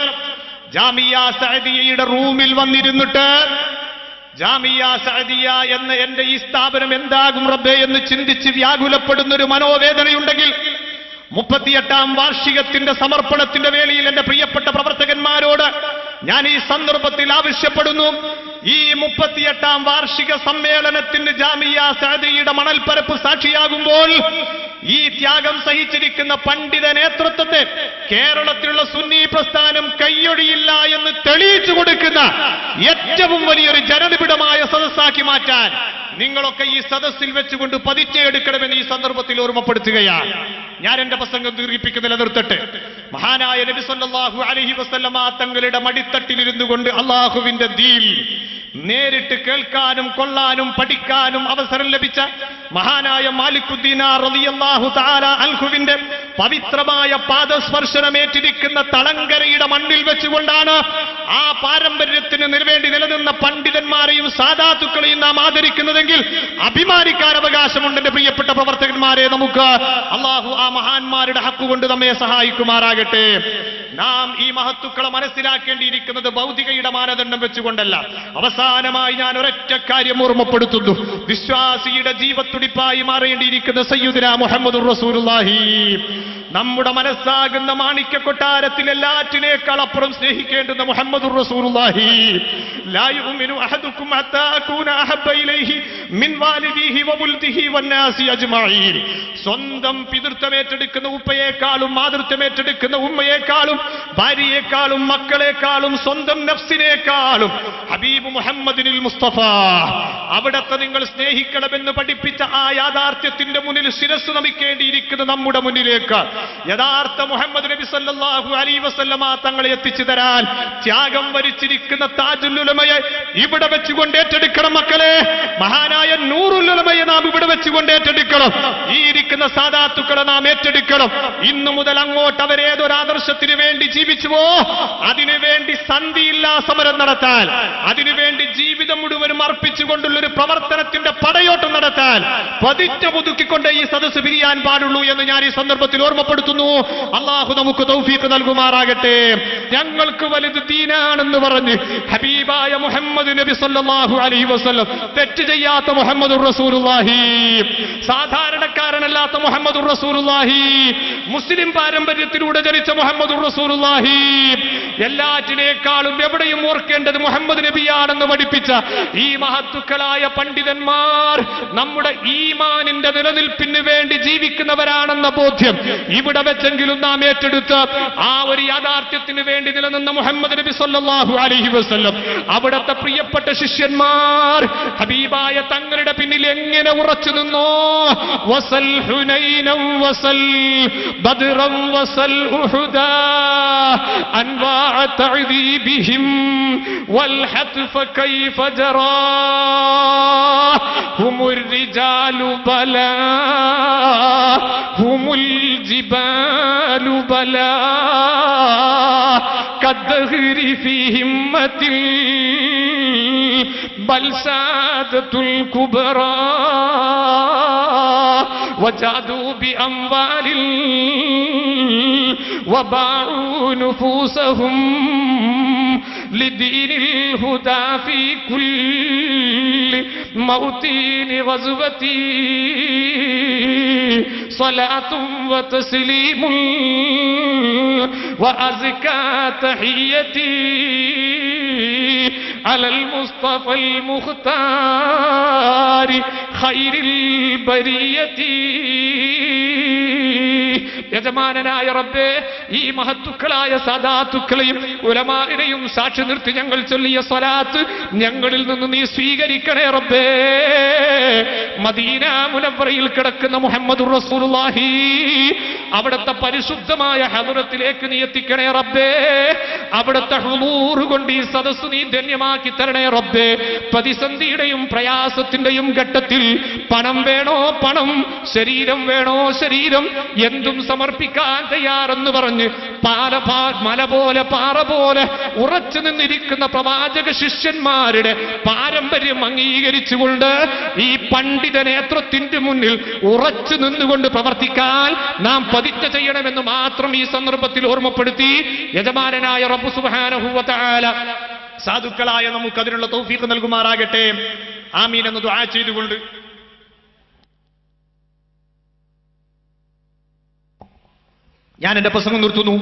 ജാമിയ സഅദിയയുടെ റൂമിൽ വന്നിരുന്നിട്ട് ജാമിയ സഅദിയ എന്ന എന്റെ ഈ സ്ഥാപനം എന്താകും റബ്ബേ എന്ന് ചിന്തിച്ച് വ്യാകുലപ്പെടുന്നൊരു മനോവേദനയുണ്ടെങ്കിൽ മുപ്പത്തിയെട്ടാം വാർഷികത്തിന്റെ സമർപ്പണത്തിന്റെ വേളയിൽ എന്റെ പ്രിയപ്പെട്ട പ്രവർത്തകന്മാരോട് ഞാൻ ഈ സന്ദർഭത്തിൽ ആവശ്യപ്പെടുന്നു, ഈ മുപ്പത്തിയെട്ടാം വാർഷിക സമ്മേളനത്തിന് ജാമിയ സഅദിയുടെ മണൽപ്പരപ്പ് സാക്ഷിയാകുമ്പോൾ ഈ ത്യാഗം സഹിച്ചിരിക്കുന്ന പണ്ഡിത നേതൃത്വത്തെ കേരളത്തിലുള്ള സുന്നി പ്രസ്ഥാനം കൈയൊഴിയില്ല എന്ന് തെളിയിച്ചു കൊടുക്കുന്ന ഏറ്റവും വലിയൊരു ജനനിബിഡമായ സദസ്സാക്കി മാറ്റാൻ നിങ്ങളൊക്കെ ഈ സദസ്സിൽ വെച്ചുകൊണ്ട് പതിച്ചെടുക്കണമെന്ന് ഈ സന്ദർഭത്തിൽ ഓർമ്മപ്പെടുത്തുകയാണ്. ഞാൻ എന്റെ പ്രസംഗം ദീർഘിപ്പിക്കുന്നില്ല, നിർത്തട്ടെ. മഹാനായ നബി സല്ലല്ലാഹു അലൈഹി വസല്ലമ തങ്ങളുടെ മടിത്തട്ടിലിരുന്നു കൊണ്ട് അള്ളാഹുവിന്റെ ദീൻ നേരിട്ട് കേൾക്കാനും കൊള്ളാനും പഠിക്കാനും അവസരം ലഭിച്ച മഹാനായ മാലിക്കുദ്ദീന റളിയല്ലാഹു തആല അൻഹുവിന്റെ പവിത്രമായ പാദസ്പർശനമേറ്റിരിക്കുന്ന തളങ്കരയുടെ മണ്ണിൽ വെച്ചുകൊണ്ടാണ് ആ പാരമ്പര്യത്തിന് വേണ്ടി നിലനിന്ന പണ്ഡിതന്മാരെയും സാദാത്തുക്കളെയും നാം ആദരിക്കുന്നതെങ്കിൽ അഭിമാനിക്കാൻ അവകാശമുണ്ട്. എന്റെ പ്രിയപ്പെട്ട പ്രവർത്തകന്മാരെ, നമുക്ക് അള്ളാഹു ആ മഹാന്മാരുടെ ഹക്കുകൊണ്ട് നമ്മെ സഹായിക്കുമാറാകട്ടെ. നാം ഈ മഹത്തുക്കളെ മനസ്സിലാക്കേണ്ടിയിരിക്കുന്നത് ഭൗതിക ഇടമാനദണ്ഡം വെച്ചുകൊണ്ടല്ല. അവസാനമായി ഞാൻ ഒരൊറ്റ കാര്യം ഓർമ്മപ്പെടുത്തുന്നു, വിശ്വാസിയുടെ ജീവത്തുടിപ്പായി മാറേണ്ടിയിരിക്കുന്ന സയ്യിദുന മുഹമ്മദുർ റസൂലുള്ളാഹി, നമ്മുടെ മനസ്സാകുന്ന മാണിക്യ കൊട്ടാരത്തിൽ എല്ലാറ്റിനേക്കാൾ അപ്പുറം സ്നേഹിക്കേണ്ടുന്ന മുഹമ്മദുർ റസൂലുള്ളാഹി. ലാ യുമിനു അഹദുക്കും ഹത്താ അകൂന അഹബ്ബ ഇലൈഹി മിൻ വാലിദിഹി വവൽദിഹി വന്നാസി അജ്മഈൻ. സ്വന്തം പിതൃത്വമേറ്റെടുക്കുന്ന ഉപ്പയേക്കാളും മാതൃത്വമേറ്റെടുക്കുന്ന ഉമ്മയേക്കാളും ഭാര്യയേക്കാളും മക്കളെക്കാളും സ്വന്തം നഫ്സിനേക്കാളും ഹബീബ് മുഹമ്മദിനിൽ മുസ്തഫ അവിടത്തെ നിങ്ങൾ സ്നേഹിക്കണമെന്ന് പഠിപ്പിച്ച ആ യാഥാർത്ഥ്യത്തിന്റെ മുന്നിൽ ശിരസ് നമിക്കേണ്ടിയിരിക്കുന്ന നമ്മുടെ മുന്നിലേക്ക് യഥാർത്ഥ മുഹമ്മദ് നബി സല്ലല്ലാഹു അലൈഹി വസല്ലമ തങ്ങളെ എത്തിച്ചു തരാൻ ത്യാഗം വരിച്ചിരിക്കുന്ന താജുൽ ഉലമയെ ഇവിടെ വെച്ചുകൊണ്ട് ഏറ്റെടുക്കണം. മക്കളെ, മഹാനായ നൂറുൽ ഉലമയെ നാം ഇവിടെ വെച്ചുകൊണ്ട് ഏറ്റെടുക്കണം. ഈ ഇരിക്കുന്ന സാദാത്തുക്കളെ നാം ഏറ്റെടുക്കണം. ഇന്നു മുതൽ അങ്ങോട്ട് അവരേതൊരാദർശത്തിന് വേണ്ടി ജീവിച്ചുവോ അതിനുവേണ്ടി സന്ധിയില്ലാ സമരം നടത്താൻ, അതിനുവേണ്ടി ജീവിതം മുഴുവനും അർപ്പിച്ചുകൊണ്ടുള്ള ഒരു പ്രവർത്തനത്തിന്റെ പടയോട്ടം നടത്താൻ പതിച്ച പുതുക്കിക്കൊണ്ട് ഈ സദസ്സ് പിരിയാൻ പാടുള്ളൂ എന്ന് ഞാൻ ഈ സന്ദർഭത്തിൽ ഓർമ്മപ്പെടുത്തുന്നു. അള്ളാഹു നമുക്ക് തൗഫീഖ് നൽകുമാറാകട്ടെ. ഞങ്ങൾക്ക് വലുത് ദീനാണെന്ന് പറഞ്ഞ് ഹബീബായ മുഹമ്മദ് നബി സല്ലല്ലാഹു അലൈഹി വസല്ലം, തെറ്റ് ചെയ്യാത്ത മുഹമ്മദുർ റസൂലുള്ളാഹി, സാധാരണക്കാരനല്ലാത്ത മുഹമ്മദുർ റസൂലുള്ളാഹി, മുസ്ലിം പാരമ്പര്യത്തിലൂടെ ജനിച്ച മുഹമ്മദുർ റസൂലുള്ളാഹി, എല്ലാറ്റിനേക്കാളും എവിടെയും ഓർക്കേണ്ടത് മുഹമ്മദ് നബിയാണെന്ന് പഠിപ്പിച്ച ഈ മഹത്തുക്കളായ പണ്ഡിതന്മാർ നമ്മുടെ ഈമാനിന്റെ നിലനിൽപ്പിന് വേണ്ടി ജീവിക്കുന്നവരാണെന്ന ബോധ്യം ഇവിടെ വെച്ചെങ്കിലും നാം ഏറ്റെടുത്ത് ആ ഒരു യാഥാർത്ഥ്യത്തിന് വേണ്ടി നിലനിന്ന മുഹമ്മദ് നബി സല്ലല്ലാഹു അലൈഹി വസല്ലം അവിടുത്തെ പ്രിയപ്പെട്ട ശിഷ്യന്മാർ ഹബീബായ തങ്ങളുടെ പിന്നിൽ എങ്ങനെ ഉറച്ചു നിന്നോ, വസൽ ഹുനൈനം വസൽ ബദ്റൻ വസൽ ഉഹുദ അൻവാ തഅദീബിഹിം വൽ ഹത്ഫ കൈഫ ജറാ ഹുമുർ റിജാലു ബലാ ഹുമുൽ ജിബാലു ബലാ كالدهر في همتي بل سادة الكبرى وجادوا بأموال وباعوا نفوسهم لدين الهدى في كل موتين غزوتي صلاة وتسليم وأزكى تحيتي على المصطفى المختار خير البرية യജമാനനായ റബ്ബേ ഈ മഹത്തുക്കളായ സദാത്തുക്കളെയും ഉലമാഇനെയും സാക്ഷി നിർത്തി ഞങ്ങൾ ചൊല്ലിയ സ്വലാത്ത് ഞങ്ങളിൽ നിന്ന് നീ സ്വീകരിക്കണേ റബ്ബേ മദീന മുനവ്വറയിൽ കിടക്കുന്ന മുഹമ്മദുർ റസൂലുള്ളാഹി അവിടത്തെ പരിശുദ്ധമായ ഹദറത്തിലേക്ക് നീ എത്തിക്കണേ റബ്ബേ അവിടത്തെ ഹുളൂർ കൊണ്ട് ഈ സദസ്സ് നീ ധന്യമാക്കി തരണേ റബ്ബേ പ്രതിസന്ധിയുടെയും പ്രയാസത്തിന്റെയും ഘട്ടത്തിൽ പണം വേണോ പണം ശരീരം വേണോ ശരീരം എന്തും സമർപ്പിക്കാൻ തയ്യാറെന്ന് പറഞ്ഞ് പാലപാ മല പോലെ പാറ പോലെ ഉറച്ചു നിന്നിരിക്കുന്ന പ്രവാചക ശിഷ്യന്മാരുടെ പാരമ്പര്യം അംഗീകരിച്ചുകൊണ്ട് ഈ പണ്ഡിത നേതൃത്വത്തിന്റെ മുന്നിൽ ഉറച്ചു നിന്നുകൊണ്ട് പ്രവർത്തിക്കാൻ നാം പ്രതിജ്ഞ ചെയ്യണമെന്ന് മാത്രം ഈ സന്ദർഭത്തിൽ ഓർമ്മപ്പെടുത്തി യജമാനനായ റബ്ബ് സുബ്ഹാനഹു വ തആല സാധുക്കളായ നമുക്ക് അതിനുള്ള തൗഫീഖ് നൽകുമാറാകട്ടെ ആമീൻ എന്ന് ദുആ ചെയ്തുകൊണ്ട് ഞാൻ എൻ്റെ പ്രസംഗം നിർത്തുന്നു.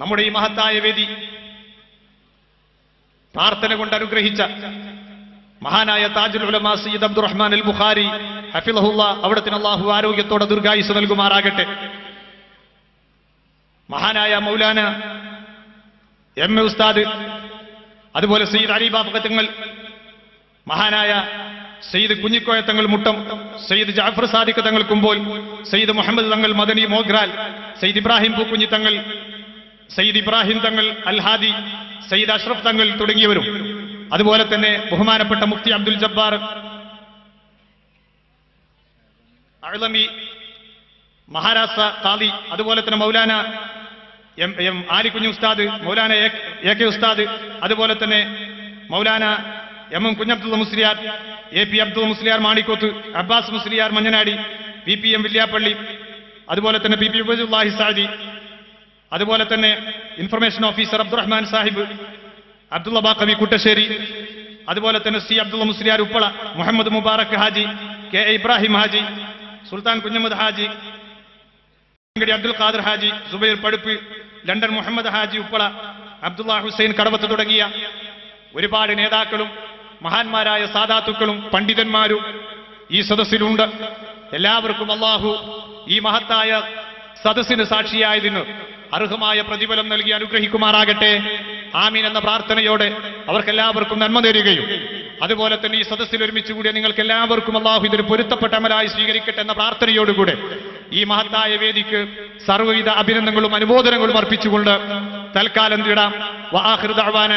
നമ്മുടെ ഈ മഹത്തായ വേദി പ്രാർത്ഥന കൊണ്ട് അനുഗ്രഹിച്ച മഹാനായ താജുൽ ഉലമാ സയ്യിദ് അബ്ദുറഹ്മാൻ അൽ ബുഖാരി ഹഫിളഹുള്ള അവിടത്തിന് അള്ളാഹു ആരോഗ്യത്തോടെ ദീർഘായുസ് നൽകുമാറാകട്ടെ. മഹാനായ മൗലാന എം എ ഉസ്താദ്, അതുപോലെ സയ്യിദ് അലി ബാബക്കത്തങ്ങൾ, മഹാനായ സയ്യിദ് കുഞ്ഞിക്കോയ തങ്ങൾ മുട്ടം, സയ്യിദ് ജാഫർ സാദിഖ് തങ്ങൾ കുമ്പോൾ, സയ്യിദ് മുഹമ്മദ് തങ്ങൾ മദനി മോഗ്രാൽ, സയ്യിദ് ഇബ്രാഹിം പൂക്കുഞ്ഞി തങ്ങൾ, സയ്യിദ് ഇബ്രാഹിം തങ്ങൾ അൽഹാദി, സയ്യിദ് അഷ്റഫ് തങ്ങൾ തുടങ്ങിയവരും, അതുപോലെ തന്നെ ബഹുമാനപ്പെട്ട മുഫ്തി അബ്ദുൽ ജബ്ബാർ അഅ്ലമി മഹാരാഷ്ട്ര ഖാദി, അതുപോലെ തന്നെ മൗലാന എം എം ആലിക്കുഞ്ഞി ഉസ്താദ്, മൗലാന എ കെ ഉസ്താദ്, അതുപോലെ തന്നെ Maulana M M Kunhabdulla Musliyar, A P Abdul Musliyar Manikoth, Abbas Musliyar Manjanady, P P M Villiappally, അതുപോലെ തന്നെ പി പി ഉബൈദുല്ലാഹി സാദി, അതുപോലെ തന്നെ ഇൻഫർമേഷൻ ഓഫീസർ അബ്ദുറഹ്മാൻ സാഹിബ്, അബ്ദുള്ള ബാക്കവി കുട്ടശ്ശേരി, അതുപോലെ തന്നെ C Abdulla Musliyar Uppala, Muhammad Mubarak Haji, K A Ibrahim Haji, Sultan Kunhammad Haji, Abdul Khader Haji, Zubair Paduppu, London Muhammad Haji Uppala, Abdulla Hussain Kadavath തുടങ്ങിയ ഒരുപാട് നേതാക്കളും മഹാന്മാരായ സാദാത്തുക്കളും പണ്ഡിതന്മാരും ഈ സദസ്സിലുണ്ട്. എല്ലാവർക്കും അല്ലാഹു ഈ മഹത്തായ സദസ്സിന് സാക്ഷിയായതിന് അർഹമായ പ്രതിഫലം നൽകി അനുഗ്രഹിക്കുമാറാകട്ടെ. ആമീൻ എന്ന പ്രാർത്ഥനയോടെ അവർക്കെല്ലാവർക്കും നന്മ നേരുകയും അതുപോലെ തന്നെ ഈ സദസ്സിൽ ഒരുമിച്ച് കൂടിയ നിങ്ങൾക്ക് എല്ലാവർക്കും അല്ലാഹു ഇതൊരു പൊരുത്തപ്പെട്ട അമലായി സ്വീകരിക്കട്ടെ എന്ന പ്രാർത്ഥനയോടുകൂടെ ഈ മഹത്തായ വേദിക്ക് സർവ്വവിധ അഭിനന്ദനങ്ങളും അനുമോദനങ്ങളും അർപ്പിച്ചുകൊണ്ട് തൽക്കാലം വിടാം. വആഖിറു ദഅ്വാന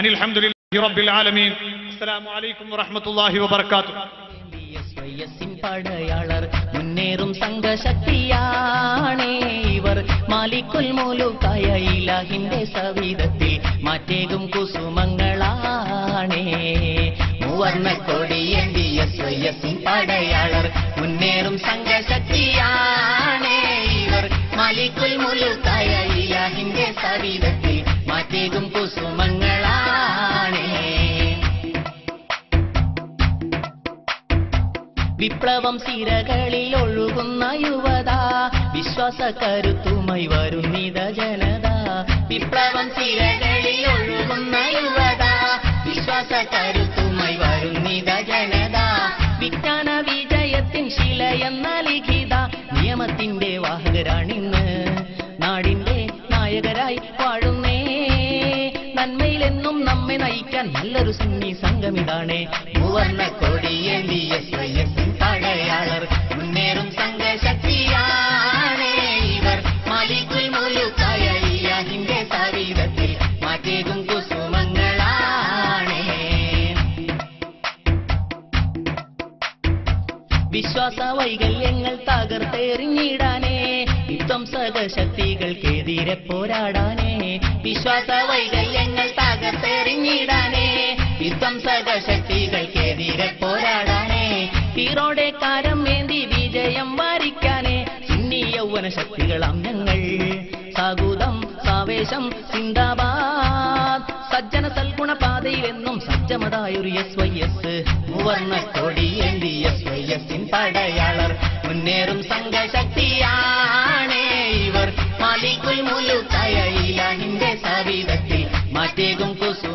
അനിൽ ഹംദുലില്ലാഹി റബ്ബിൽ ആലമീൻ. അസ്സലാമു അലൈക്കും വറഹ്മത്തുള്ളാഹി വബറകാതുഹു. എംബിഎസ് പടയാളർ മുന്നേറും സംഘശക്തിയാണേ ഇവർ മാലിക്കുൽ മുലുകായ ഇലാഹിന്റെ സവിധത്തിൽ മാറ്റേകും കുസുമങ്ങളാണേ മൂവർണ്ണക്കൊടി. എംബിഎസ് പടയാളർ മുന്നേറും സംഘശക്തിയാണേ ഇവർ മാലിക്കുൽ മുലുകായ ഇലാഹിന്റെ സവിധത്തിൽ മാറ്റേകും കുസുമങ്ങളാണേ വിപ്ലവം സിരകളിൽ ഒഴുകുന്ന യുവത വിശ്വാസ കരുത്തുമായി വരുന്നിത ജനത വിപ്ലവം സിരകളിൽ ഒഴുകുന്ന യുവത വിശ്വാസ കരുത്തുമായി വരുന്നിത ജനത വിജ്ഞാന വിജയത്തിൻ ശിലയെന്ന ലിഖിത നിയമത്തിന്റെ വാഹകരാണിന്ന് നാടിന്റെ നായകരായി വാഴുന്നേ നന്മയിലെന്നും നമ്മെ നയിക്കാൻ നല്ലൊരു സുന്നി സംഘമിതാണ് മൂവർണ്ണ കൊടി. എംബിഎസ് പടയാളർ മുന്നേറും സംഘശക്തിയാണ് ഇവർ മാലിക്കുൽ മുലുകായ ഇലാഹിന്റെ സവിധത്തിൽ മാറ്റേകും കുസുമങ്ങളാണ് വിശ്വാസ വൈകല്യങ്ങൾ തകർത്തെറിഞ്ഞിടാനേ വിധ്വംസക ശക്തികൾക്കെതിരെ പോരാടാനേ വിശ്വാസ വൈകല്യങ്ങൾ തകർത്തെറിഞ്ഞിടാനേ യുദ്ധം സകശക്തികൾക്കെതിരെ പോരാടാനേ തീറോടെ കാരം വേണ്ടി വിജയം വാരിക്കാനേ സുന്നി യൗവന ശക്തികളാം ഞങ്ങൾ. സാഗുതം സാവേശം സിന്ദാബാദ് സജ്ജന സൽഗുണ പാതയിലെന്നും സജ്ജമതായൊരു എസ് വൈ എസ് മൂവർണ്ണ കൊടി ഏന്തി എസ് വൈ എസിൻ പടയാളർ മുന്നേറും സംഘശക്തിയാണേ ഇവർ മാലിക്കുൽ മുലുക്കായ ഇലാഹിന്റെ സാവിധത്തിൽ മാറ്റേകും കുസു